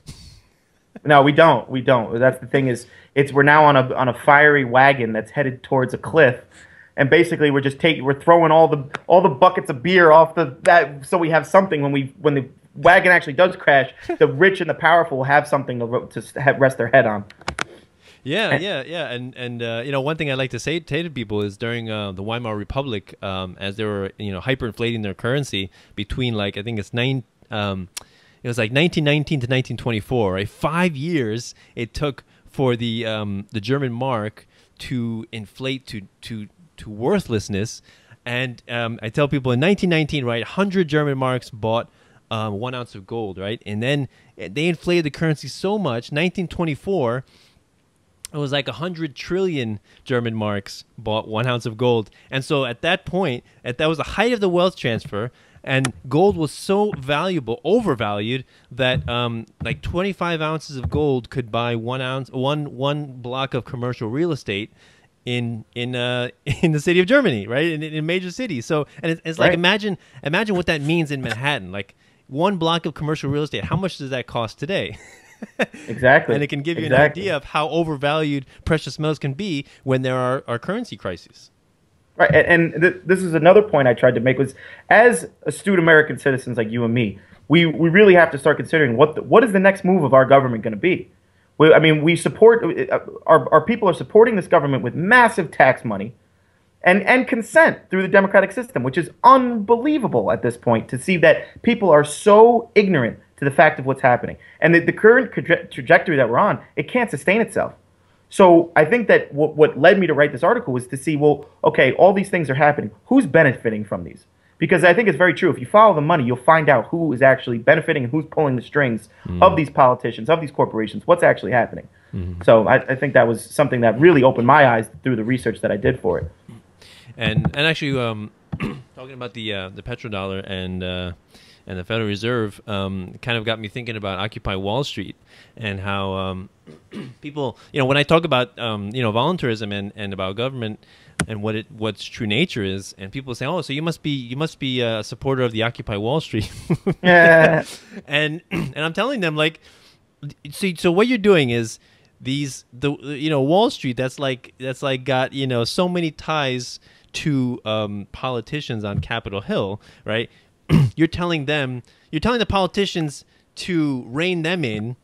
No, we don't. We don't. That's the thing is, it's we're now on a on a fiery wagon that's headed towards a cliff. And basically, we're just taking, we're throwing all the all the buckets of beer off the that, so we have something when we when the wagon actually does crash. The rich and the powerful will have something to, to have, rest their head on. Yeah, and, yeah, yeah. And and uh, you know, one thing I like to say to people is during uh, the Weimar Republic, um, as they were you know hyperinflating their currency between like I think it's nine, um, it was like nineteen nineteen to nineteen twenty-four, right? Five years it took for the um, the German mark to inflate to to to worthlessness. And um, I tell people in nineteen nineteen, right, one hundred German marks bought um, one ounce of gold, right? And then they inflated the currency so much, nineteen twenty-four, it was like one hundred trillion German marks bought one ounce of gold. And so at that point, at, that was the height of the wealth transfer, and gold was so valuable, overvalued, that um, like twenty-five ounces of gold could buy one ounce, one, one block of commercial real estate in in uh in the city of Germany, right? In in major cities. So and it's, it's like right. imagine imagine what that means in Manhattan. Like one block of commercial real estate, how much does that cost today? Exactly. And it can give you exactly. an idea of how overvalued precious metals can be when there are, are currency crises. Right. And, and th this is another point I tried to make was, as astute American citizens like you and me, we we really have to start considering what the, what is the next move of our government going to be. I mean, we support our, – our people are supporting this government with massive tax money and, and consent through the democratic system, which is unbelievable at this point to see that people are so ignorant to the fact of what's happening. And the, the current traje trajectory that we're on, it can't sustain itself. So I think that w what led me to write this article was to see, well, okay, all these things are happening. Who's benefiting from these? Because I think it's very true. If you follow the money, you'll find out who is actually benefiting and who's pulling the strings mm. of these politicians, of these corporations, what's actually happening. Mm. So I, I think that was something that really opened my eyes through the research that I did for it. And and actually, um, talking about the uh, the petrodollar and uh, and the Federal Reserve, um, kind of got me thinking about Occupy Wall Street and how um, people, you know, when I talk about um, you know voluntarism and and about government. And what it what's true nature is, and people say, oh, so you must be you must be a supporter of the Occupy Wall Street. Yeah. And and I'm telling them, like, see, so what you're doing is these the you know Wall Street that's like that's like got you know so many ties to um, politicians on Capitol Hill, right? You're telling them you're telling the politicians to rein them in.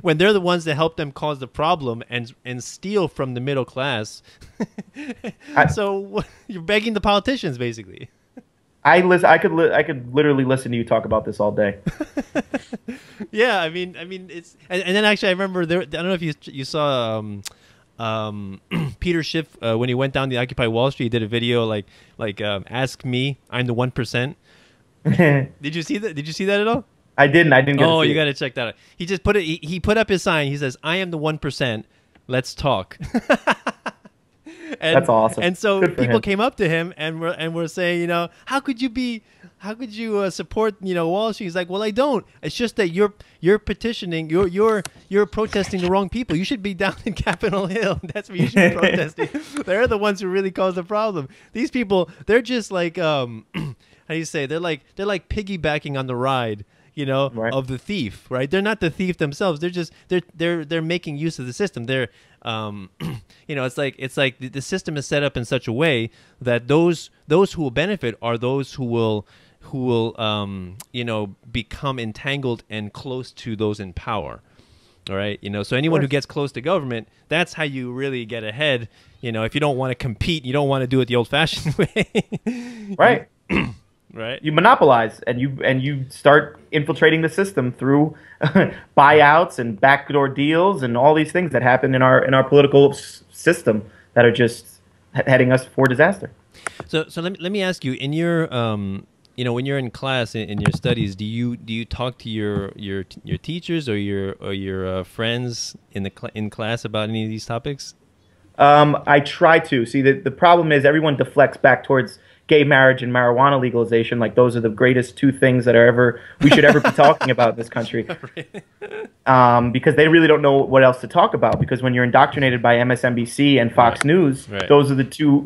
When they're the ones that help them cause the problem and and steal from the middle class. I, so you're begging the politicians, basically. I listen. I could. Li I could literally listen to you talk about this all day. Yeah, I mean, I mean, it's and, and then actually, I remember there. I don't know if you you saw um, um, Peter Schiff uh, when he went down the Occupy Wall Street. He did a video like like um, ask me, I'm the one percent. Did you see that? Did you see that at all? I didn't. I didn't. Get oh, to see you got to check that out. He just put it. He, he put up his sign. He says, "I am the one percent. Let's talk." And, that's awesome. And so people him. came up to him and were and were saying, you know, how could you be, how could you uh, support, you know, Wall Street? He's like, well, I don't. It's just that you're you're petitioning, you're you're you're protesting the wrong people. You should be down in Capitol Hill. That's what you should be protesting. They're the ones who really cause the problem. These people, they're just like, um, how do you say? They're like they're like piggybacking on the ride. You know, right. of the thief, right? They're not the thief themselves. They're just they're they're they're making use of the system. They're, um, you know, it's like it's like the, the system is set up in such a way that those those who will benefit are those who will who will um, you know, become entangled and close to those in power. All right, you know, so anyone who gets close to government, that's how you really get ahead. You know, if you don't want to compete, you don't want to do it the old-fashioned way, right? Right. You monopolize and you and you start infiltrating the system through buyouts and backdoor deals and all these things that happen in our in our political s system that are just heading us for disaster. So so let me, let me ask you, in your um you know, when you're in class in, in your studies, do you do you talk to your your your teachers or your or your uh, friends in the cl in class about any of these topics? Um, I try to. See, the the problem is everyone deflects back towards gay marriage and marijuana legalization, like those are the greatest two things that are ever we should ever be talking about in this country, um, because they really don't know what else to talk about. Because when you're indoctrinated by M S N B C and Fox right. News, right. those are the two,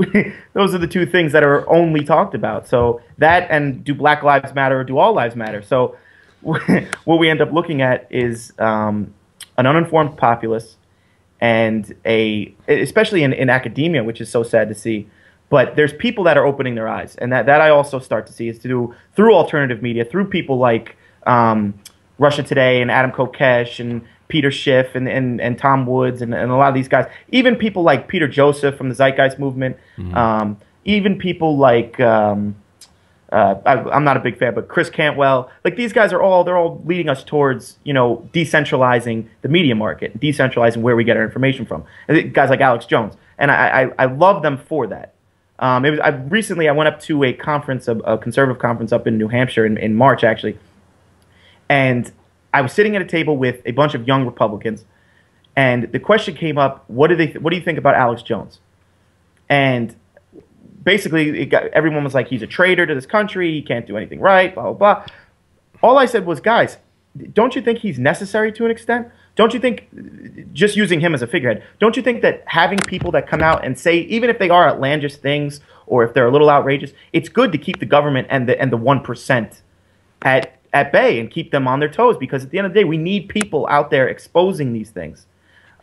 those are the two things that are only talked about. So that and do Black Lives Matter or do all lives matter? So what we end up looking at is um, an uninformed populace, and a especially in, in academia, which is so sad to see. But there's people that are opening their eyes, and that, that I also start to see is to do through alternative media, through people like um, Russia Today and Adam Kokesh and Peter Schiff and, and, and Tom Woods and, and a lot of these guys. Even people like Peter Joseph from the Zeitgeist Movement. Mm-hmm. um, even people like um, uh, – I'm not a big fan, but Chris Cantwell. Like these guys are all – they're all leading us towards, you know, decentralizing the media market, decentralizing where we get our information from. And guys like Alex Jones. And I, I, I love them for that. Um, it was, I, recently, I went up to a conference, a, a conservative conference up in New Hampshire in, in March, actually. And I was sitting at a table with a bunch of young Republicans. And the question came up, what do, they th what do you think about Alex Jones? And basically, it got, everyone was like, he's a traitor to this country. He can't do anything right, blah, blah, blah. All I said was, guys, don't you think he's necessary to an extent? Don't you think, just using him as a figurehead, don't you think that having people that come out and say, even if they are outlandish things or if they're a little outrageous, it's good to keep the government and the and the one percent at, at bay and keep them on their toes? Because at the end of the day, we need people out there exposing these things,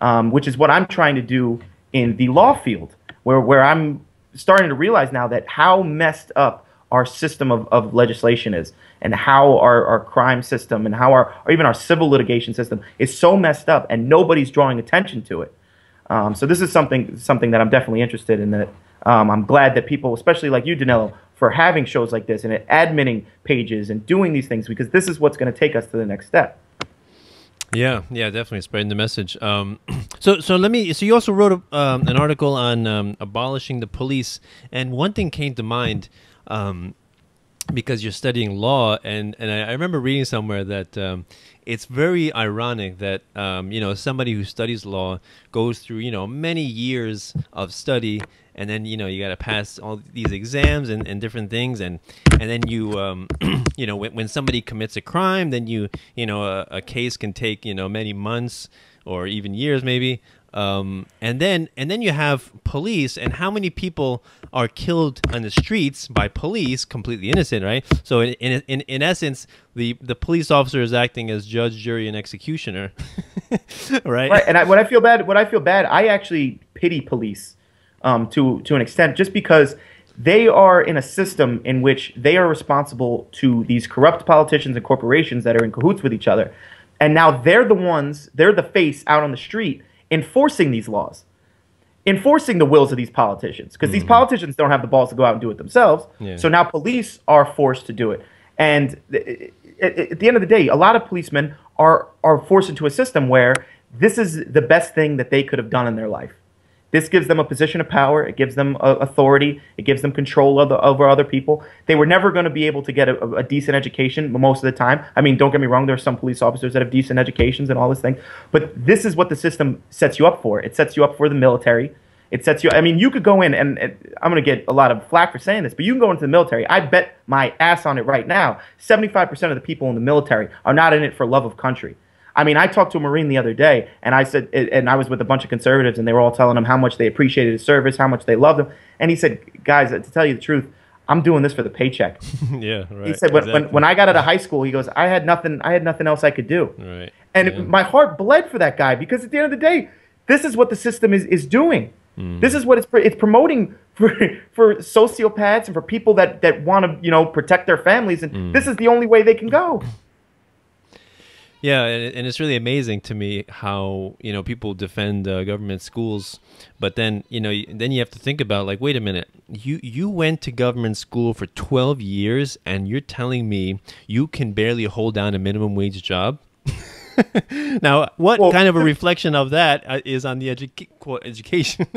um, which is what I'm trying to do in the law field, where, where I'm starting to realize now that how messed up our system of, of legislation is, and how our, our crime system and how our, or even our civil litigation system is so messed up, and nobody's drawing attention to it. Um, so this is something something that I'm definitely interested in, that um, I'm glad that people, especially like you, Danilo, for having shows like this and adminning pages and doing these things, because this is what's going to take us to the next step. Yeah, yeah, definitely spreading the message. Um, so, so let me. So you also wrote a, um, an article on um, abolishing the police, and one thing came to mind. Um, because you're studying law, and, and I, I remember reading somewhere that um, it's very ironic that, um, you know, somebody who studies law goes through, you know, many years of study, and then, you know, you got to pass all these exams and, and different things, and, and then you, um, you know, when, when somebody commits a crime, then you, you know, a, a case can take, you know, many months or even years maybe, um, and then and then you have police, and how many people are killed on the streets by police, completely innocent, right? So in in in essence, the the police officer is acting as judge, jury, and executioner, right? Right. And I, when I feel bad, when I feel bad, I actually pity police um, to to an extent, just because they are in a system in which they are responsible to these corrupt politicians and corporations that are in cahoots with each other, and now they're the ones, they're the face out on the street, enforcing these laws, enforcing the wills of these politicians, because mm. these politicians don't have the balls to go out and do it themselves. Yeah. So now police are forced to do it. And th at the end of the day, a lot of policemen are, are forced into a system where this is the best thing that they could have done in their life. This gives them a position of power. It gives them uh, authority. It gives them control over, over other people. They were never going to be able to get a, a decent education most of the time. I mean, don't get me wrong. There are some police officers that have decent educations and all this thing. But this is what the system sets you up for. It sets you up for the military. It sets you – I mean, you could go in and, and I'm going to get a lot of flack for saying this, but you can go into the military. I bet my ass on it right now, seventy-five percent of the people in the military are not in it for love of country. I mean, I talked to a Marine the other day, and I said – and I was with a bunch of conservatives, and they were all telling him how much they appreciated his service, how much they loved him. And he said, guys, to tell you the truth, I'm doing this for the paycheck. Yeah, right. He said, when, exactly. when, when I got out of high school, he goes, I had nothing, I had nothing else I could do. Right. And yeah. my heart bled for that guy, because at the end of the day, this is what the system is, is doing. Mm. This is what it's, it's promoting for, for sociopaths and for people that, that want to, you know, protect their families. And mm. this is the only way they can go. Yeah, and, and it's really amazing to me how, you know, people defend uh, government schools, but then, you know, then you have to think about, like, wait a minute, you, you went to government school for twelve years and you're telling me you can barely hold down a minimum wage job? Now, what well, kind of a reflection of that is on the edu quote, education?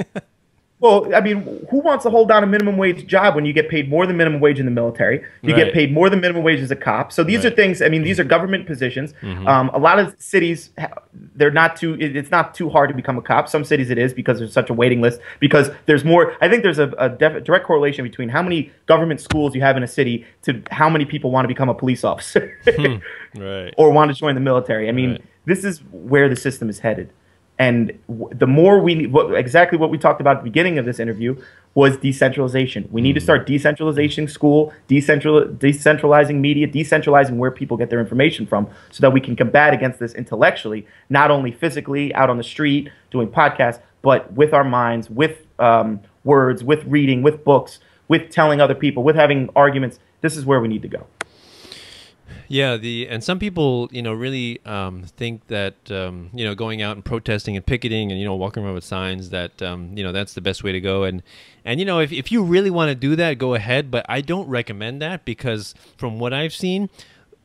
Well, I mean, who wants to hold down a minimum wage job when you get paid more than minimum wage in the military? You right. get paid more than minimum wage as a cop. So these right. are things, I mean, these are government positions. Mm-hmm. um, a lot of cities, they're not too, it's not too hard to become a cop. Some cities it is, because there's such a waiting list, because there's more, I think there's a, a def direct correlation between how many government schools you have in a city to how many people want to become a police officer hmm. right. or want to join the military. I mean, right. this is where the system is headed. And the more we – exactly what we talked about at the beginning of this interview was decentralization. We need to start decentralizing school, decentral, decentralizing media, decentralizing where people get their information from, so that we can combat against this intellectually, not only physically out on the street doing podcasts, but with our minds, with um, words, with reading, with books, with telling other people, with having arguments. This is where we need to go. Yeah, the and some people, you know, really um, think that, um, you know, going out and protesting and picketing and, you know, walking around with signs that, um, you know, that's the best way to go. And, and you know, if, if you really want to do that, go ahead. But I don't recommend that, because from what I've seen,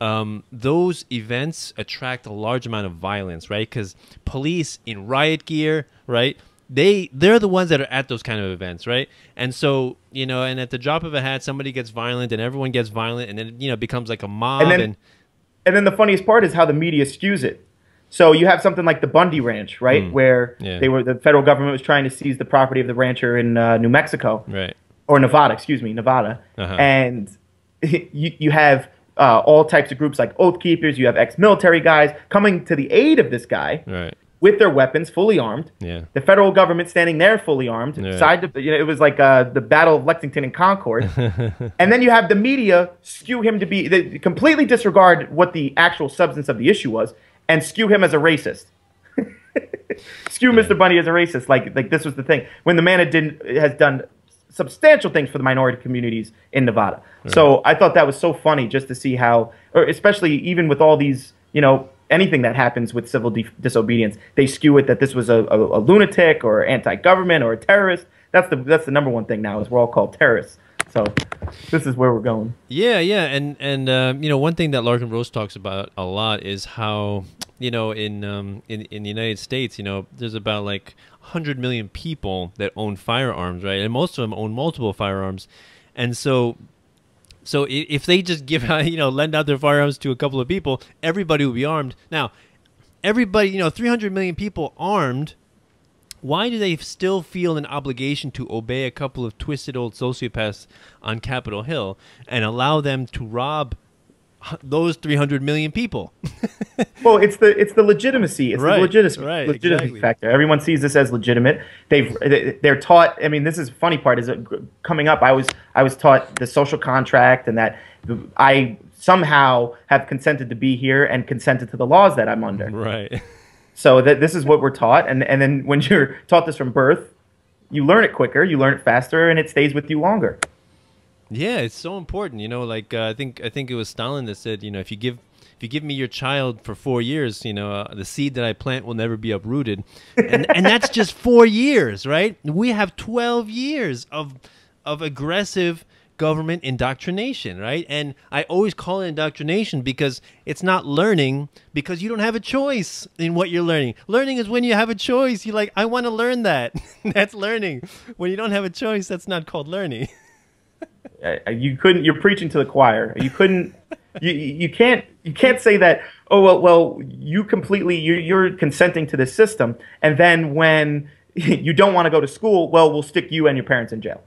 um, those events attract a large amount of violence, right? Because police in riot gear, right? They, they're the ones that are at those kind of events, right? And so, you know, and at the drop of a hat, somebody gets violent and everyone gets violent, and then, you know, it becomes like a mob. And then, and, and then the funniest part is how the media skews it. So you have something like the Bundy Ranch, right, mm, where yeah. they were, the federal government was trying to seize the property of the rancher in uh, New Mexico. Right. Or Nevada, excuse me, Nevada. Uh-huh. And you, you have uh, all types of groups like Oath Keepers, you have ex-military guys coming to the aid of this guy. Right. With their weapons, fully armed. Yeah. The federal government standing there, fully armed. Yeah. Side to, you know, it was like uh, the Battle of Lexington and Concord. And then you have the media skew him to be they completely disregard what the actual substance of the issue was and skew him as a racist. Skew yeah. Mister Bundy as a racist. Like like this was the thing. When the man had didn't has done substantial things for the minority communities in Nevada. Right. So I thought that was so funny, just to see how, or especially even with all these, you know. Anything that happens with civil disobedience, they skew it that this was a, a, a lunatic or anti-government or a terrorist. That's the that's the number one thing now, is we're all called terrorists. So this is where we're going. Yeah, yeah, and and um, you know, one thing that Larkin Rose talks about a lot is how, you know, in um, in in the United States, you know, there's about like one hundred million people that own firearms, right? And most of them own multiple firearms, and so. So if they just give out, you know, lend out their firearms to a couple of people, everybody will be armed. Now, everybody, you know, three hundred million people armed. Why do they still feel an obligation to obey a couple of twisted old sociopaths on Capitol Hill and allow them to rob those three hundred million people? Well, it's the it's the legitimacy. It's right, the legitimacy, right, legitimacy exactly. factor. Everyone sees this as legitimate. They've they're taught. I mean, this is the funny part. Is coming up, I was I was taught the social contract, and that I somehow have consented to be here and consented to the laws that I'm under. Right. So that this is what we're taught, and and then when you're taught this from birth, you learn it quicker, you learn it faster, and it stays with you longer. Yeah, it's so important, you know. Like uh, I think I think it was Stalin that said, you know, if you give if you give me your child for four years, you know, uh, the seed that I plant will never be uprooted, and and that's just four years, right? We have twelve years of of aggressive government indoctrination, right? And I always call it indoctrination because it's not learning, because you don't have a choice in what you're learning. Learning is when you have a choice. You're like, I want to learn that. That's learning. When you don't have a choice, that's not called learning. You couldn't. You're preaching to the choir. You couldn't. You you can't. You can't say that. Oh well. Well, you completely. You you're consenting to this system, and then when you don't want to go to school, well, we'll stick you and your parents in jail.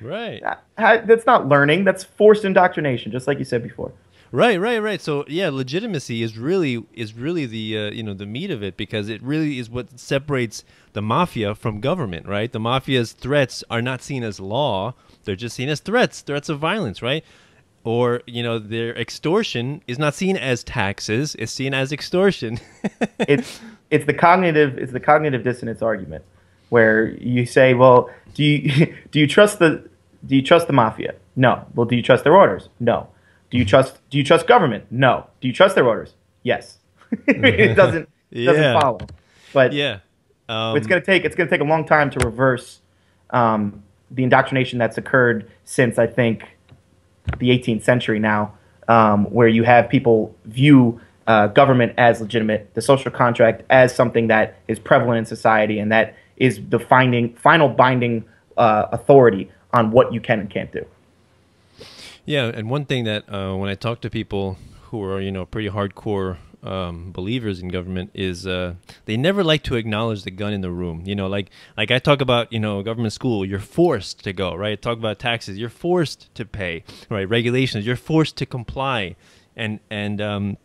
Right. That's not learning. That's forced indoctrination, just like you said before. Right, right, right. So yeah, legitimacy is really is really the uh, you know the meat of it, because it really is what separates the mafia from government, right? The mafia's threats are not seen as law; they're just seen as threats, threats of violence, right? Or you know, their extortion is not seen as taxes; it's seen as extortion. it's it's the cognitive it's the cognitive dissonance argument, where you say, well, do you do you trust the do you trust the mafia? No. Well, do you trust their orders? No. Do you trust? Do you trust government? No. Do you trust their orders? Yes. It doesn't it doesn't yeah. follow. But yeah, um, it's gonna take it's gonna take a long time to reverse um, the indoctrination that's occurred since, I think, the eighteenth century now, um, where you have people view uh, government as legitimate, the social contract as something that is prevalent in society, and that is the finding final binding uh, authority on what you can and can't do. Yeah, and one thing that uh, when I talk to people who are, you know, pretty hardcore um, believers in government is uh, they never like to acknowledge the gun in the room. You know, like like I talk about, you know, government school, you're forced to go, right? Talk about taxes, you're forced to pay, right? Regulations, you're forced to comply and, and um,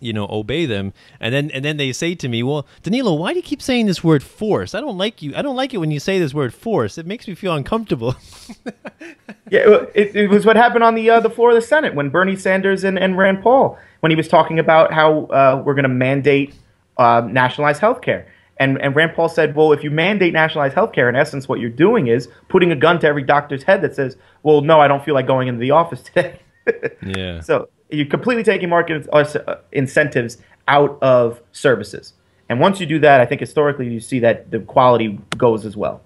you know, obey them. And then and then they say to me, well, Danilo, why do you keep saying this word force? I don't like you. I don't like it when you say this word force. It makes me feel uncomfortable. Yeah, it, it was what happened on the uh, the floor of the Senate when Bernie Sanders and, and Rand Paul, when he was talking about how uh, we're going to mandate uh, nationalized health care. And, and Rand Paul said, well, if you mandate nationalized health care, in essence, what you're doing is putting a gun to every doctor's head that says, well, no, I don't feel like going into the office today. Yeah. So you're completely taking market incentives out of services. And once you do that, I think historically you see that the quality goes as well.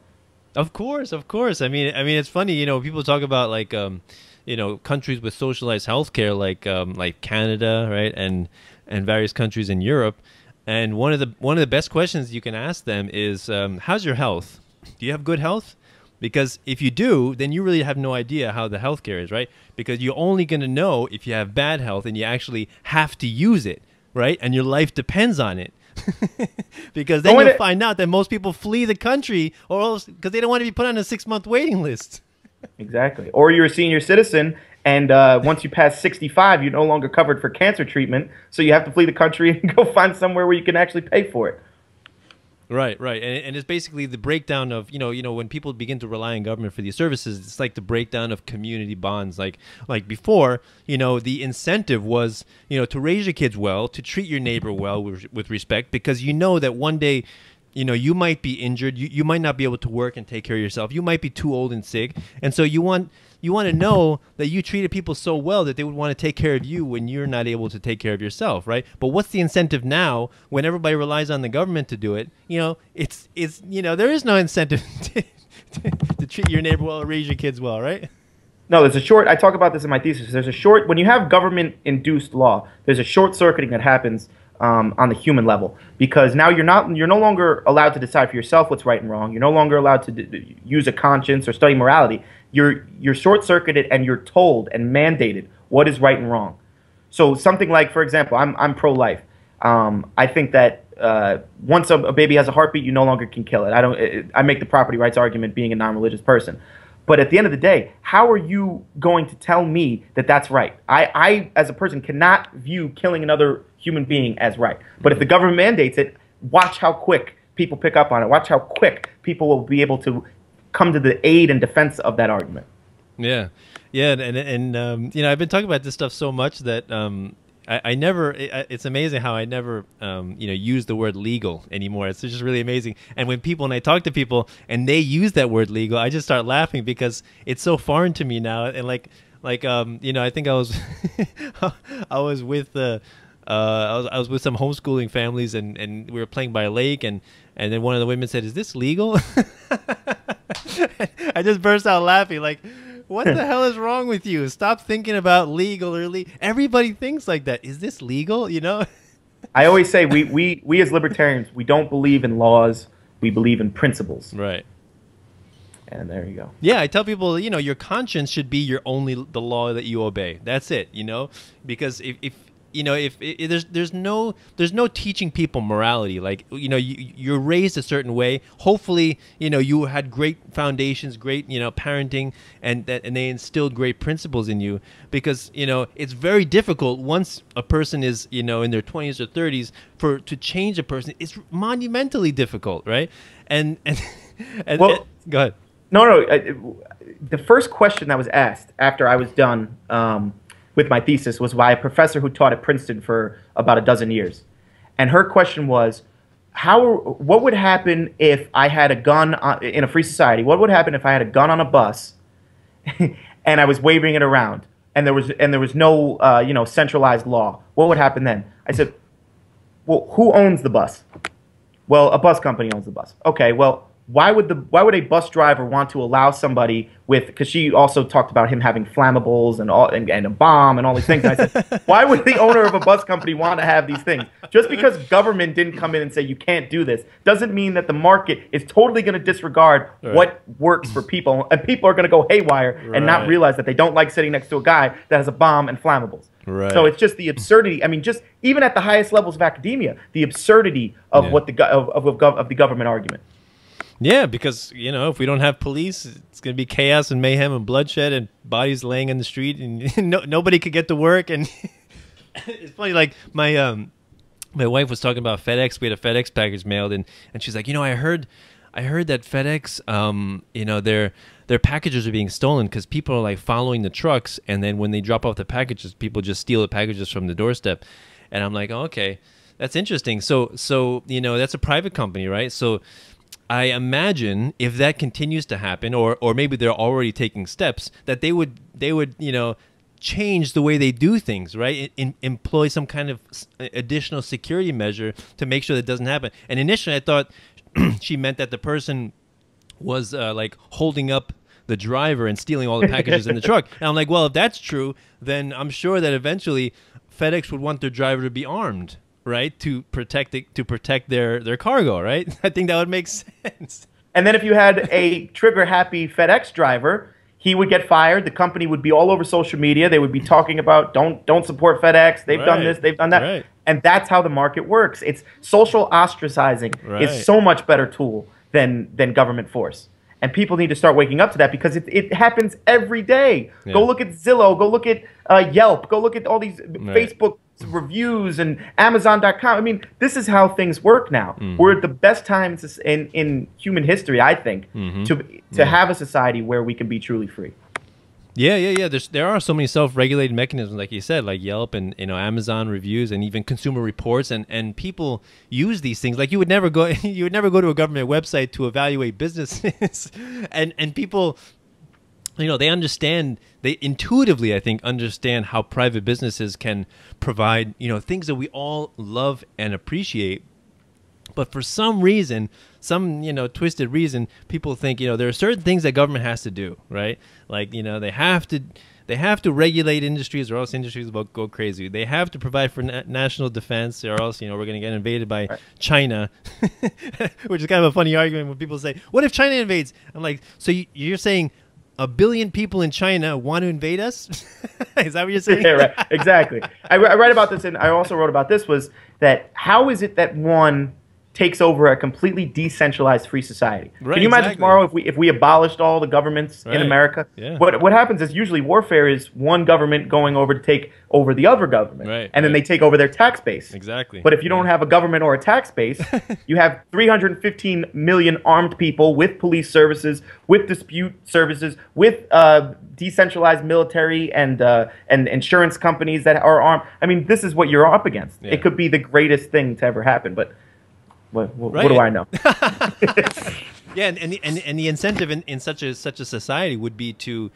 Of course, of course. I mean, I mean, it's funny, you know, people talk about like, um, you know, countries with socialized healthcare, like, um, like Canada, right, and and various countries in Europe. And one of the one of the best questions you can ask them is, um, how's your health? Do you have good health? Because if you do, then you really have no idea how the healthcare is, right? Because you're only going to know if you have bad health and you actually have to use it, right? And your life depends on it. Because then you'll find out that most people flee the country, or else because they don't want to be put on a six-month waiting list. Exactly. Or you're a senior citizen, and uh, once you pass sixty-five, you're no longer covered for cancer treatment, so you have to flee the country and go find somewhere where you can actually pay for it. Right, right, and, and it's basically the breakdown of, you know, you know, when people begin to rely on government for these services, it's like the breakdown of community bonds. Like, like before, you know, the incentive was, you know, to raise your kids well, to treat your neighbor well with, with respect, because you know that one day, you know, you might be injured, you, you might not be able to work and take care of yourself, you might be too old and sick, and so you want you want to know that you treated people so well that they would want to take care of you when you're not able to take care of yourself, right? But what's the incentive now when everybody relies on the government to do it? You know, it's, it's you know, there is no incentive to, to, to treat your neighbor well or raise your kids well, right? No, there's a short, I talk about this in my thesis, there's a short, when you have government-induced law, there's a short-circuiting that happens um, on the human level, because now you're not, you're no longer allowed to decide for yourself what's right and wrong, you're no longer allowed to d use a conscience or study morality. You're, you're short-circuited and you're told and mandated what is right and wrong. So something like, for example, I'm, I'm pro-life. Um, I think that uh, once a, a baby has a heartbeat, you no longer can kill it. I, don't, it, I make the property rights argument being a non-religious person. But at the end of the day, how are you going to tell me that that's right? I, I, as a person, cannot view killing another human being as right. But if the government mandates it, watch how quick people pick up on it. Watch how quick people will be able to come to the aid and defense of that argument. Yeah, yeah, and and um, you know, I've been talking about this stuff so much that um, I, I never. It, it's amazing how I never, um, you know, use the word legal anymore. It's just really amazing. And when people and I talk to people and they use that word legal, I just start laughing because it's so foreign to me now. And like, like um, you know, I think I was, I was with the. Uh, Uh, I was I was with some homeschooling families, and and we were playing by a lake, and and then one of the women said, "Is this legal?" I just burst out laughing, like, "What the hell is wrong with you? Stop thinking about legal or le everybody thinks like that. Is this legal?" You know. I always say we we we as libertarians, we don't believe in laws. We believe in principles. Right. And there you go. Yeah, I tell people, you know, your conscience should be your only the law that you obey. That's it. You know, because if if you know, if, if there's there's no there's no teaching people morality. Like, you know, you, you're raised a certain way. Hopefully, you know, you had great foundations, great, you know, parenting, and that and they instilled great principles in you. Because, you know, it's very difficult once a person is, you know, in their twenties or thirties for to change a person. It's monumentally difficult, right? And and, and, well, and go ahead. No, no. I, the first question that was asked after I was done um, with my thesis was by a professor who taught at Princeton for about a dozen years. And her question was, "How? What would happen if I had a gun on, in a free society? What would happen if I had a gun on a bus and I was waving it around and there was, and there was no uh, you know, centralized law? What would happen then?" I said, "Well, who owns the bus?" "Well, a bus company owns the bus." "Okay, well, Why would the why would a bus driver want to allow somebody with?" Because she also talked about him having flammables and all and, and a bomb and all these things. And I said, why would the owner of a bus company want to have these things? Just because government didn't come in and say you can't do this doesn't mean that the market is totally going to disregard right. what works for people, and people are going to go haywire right. and not realize that they don't like sitting next to a guy that has a bomb and flammables. Right. So it's just the absurdity. I mean, just even at the highest levels of academia, the absurdity of yeah. what the of of, of of the government argument. Yeah, because, you know, if we don't have police, it's going to be chaos and mayhem and bloodshed and bodies laying in the street, and no, nobody could get to work. And it's funny, like my um, my wife was talking about FedEx. We had a FedEx package mailed, and and she's like, you know, I heard, I heard that FedEx, um, you know, their their packages are being stolen because people are like following the trucks, and then when they drop off the packages, people just steal the packages from the doorstep. And I'm like, oh, okay, that's interesting. So so you know, that's a private company, right? So I imagine if that continues to happen, or or maybe they're already taking steps, that they would they would you know, change the way they do things, right? In, employ some kind of additional security measure to make sure that doesn't happen. And initially, I thought she meant that the person was uh, like holding up the driver and stealing all the packages in the truck. And I'm like, well, if that's true, then I'm sure that eventually FedEx would want their driver to be armed, right, to protect the, to protect their their cargo, right? I think that would make sense. And then if you had a trigger happy FedEx driver, he would get fired. The company would be all over social media. They would be talking about don't don't support FedEx. They've right. done this. They've done that. Right. And that's how the market works. It's social ostracizing right. is so much better tool than than government force. And people need to start waking up to that, because it, it happens every day. Yeah. Go look at Zillow. Go look at uh, Yelp. Go look at all these right. Facebook reviews and Amazon dot com. I mean, this is how things work now. Mm-hmm. We're at the best time in, in human history, I think, mm-hmm. to, to yeah. have a society where we can be truly free. Yeah, yeah, yeah. There's, there are so many self-regulated mechanisms, like you said, like Yelp and, you know, Amazon reviews and even Consumer Reports, and, and people use these things. Like, you would never go, you would never go to a government website to evaluate businesses, and and people, you know, they understand, they intuitively, I think, understand how private businesses can provide, you know, things that we all love and appreciate. But for some reason, some, you know, twisted reason, people think, you know, there are certain things that government has to do, right? Like, you know, they have to, they have to regulate industries, or else industries will go crazy. They have to provide for na national defense, or else, you know, we're going to get invaded by right. China, which is kind of a funny argument when people say, what if China invades? I'm like, so you, you're saying a billion people in China want to invade us? Is that what you're saying? Yeah, right. Exactly. I, I write about this, and I also wrote about this, was that how is it that one takes over a completely decentralized free society? Right, Can you imagine exactly. tomorrow if we if we abolished all the governments right. in America? Yeah. What what happens is usually warfare is one government going over to take over the other government, right, and then right. they take over their tax base. Exactly. But if you don't have a government or a tax base, you have three hundred fifteen million armed people with police services, with dispute services, with uh, decentralized military and uh, and insurance companies that are armed. I mean, this is what you're up against. Yeah. It could be the greatest thing to ever happen, but What, what, right. what do I know? Yeah, and and the, and, and the incentive in, in such a such a society would be to,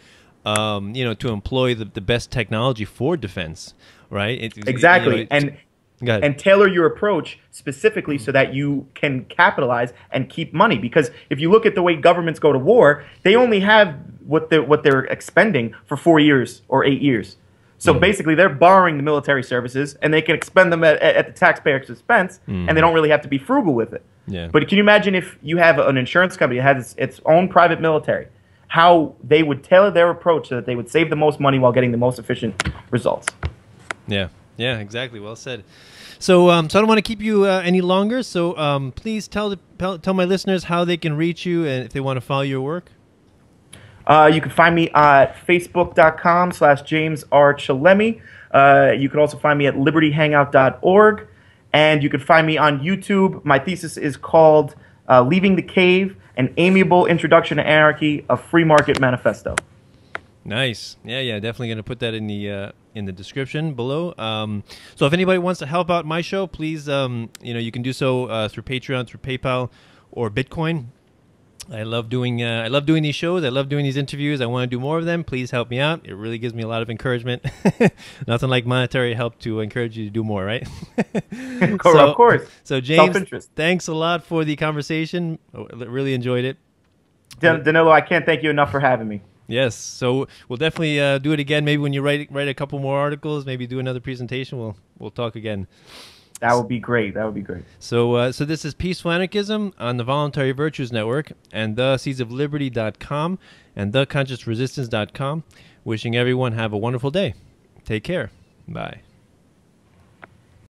um, you know, to employ the, the best technology for defense, right? It, exactly, you know, it, and and tailor your approach specifically so that you can capitalize and keep money. Because if you look at the way governments go to war, they only have what they what they're expending for four years or eight years. So basically, they're borrowing the military services, and they can expend them at, at the taxpayer's expense, mm. and they don't really have to be frugal with it. Yeah. But can you imagine if you have an insurance company that has its, its own private military, how they would tailor their approach so that they would save the most money while getting the most efficient results? Yeah, Yeah, exactly. Well said. So, um, so I don't want to keep you uh, any longer. So, um, please tell the, tell my listeners how they can reach you and if they want to follow your work. Uh, you can find me at facebook dot com slash James R Chillemi. Uh, you can also find me at liberty hangout dot org, and you can find me on YouTube. My thesis is called uh, "Leaving the Cave: An Amiable Introduction to Anarchy, a Free Market Manifesto." Nice. Yeah, yeah, definitely going to put that in the uh, in the description below. Um, so if anybody wants to help out my show, please, um, you know, you can do so uh, through Patreon, through PayPal, or Bitcoin. I love doing uh, I love doing these shows. I love doing these interviews. I want to do more of them. Please help me out. It really gives me a lot of encouragement. Nothing like monetary help to encourage you to do more, right? So, of course. So James, thanks a lot for the conversation. Oh, really enjoyed it. Dan Danilo, I can't thank you enough for having me. Yes, so we'll definitely uh, do it again. Maybe when you write write a couple more articles, maybe do another presentation. We'll we'll talk again. That would be great. That would be great. So, uh, so this is Peaceful Anarchism on the Voluntary Virtues Network and the seeds of liberty dot com and the conscious resistance dot com. Wishing everyone have a wonderful day. Take care. Bye.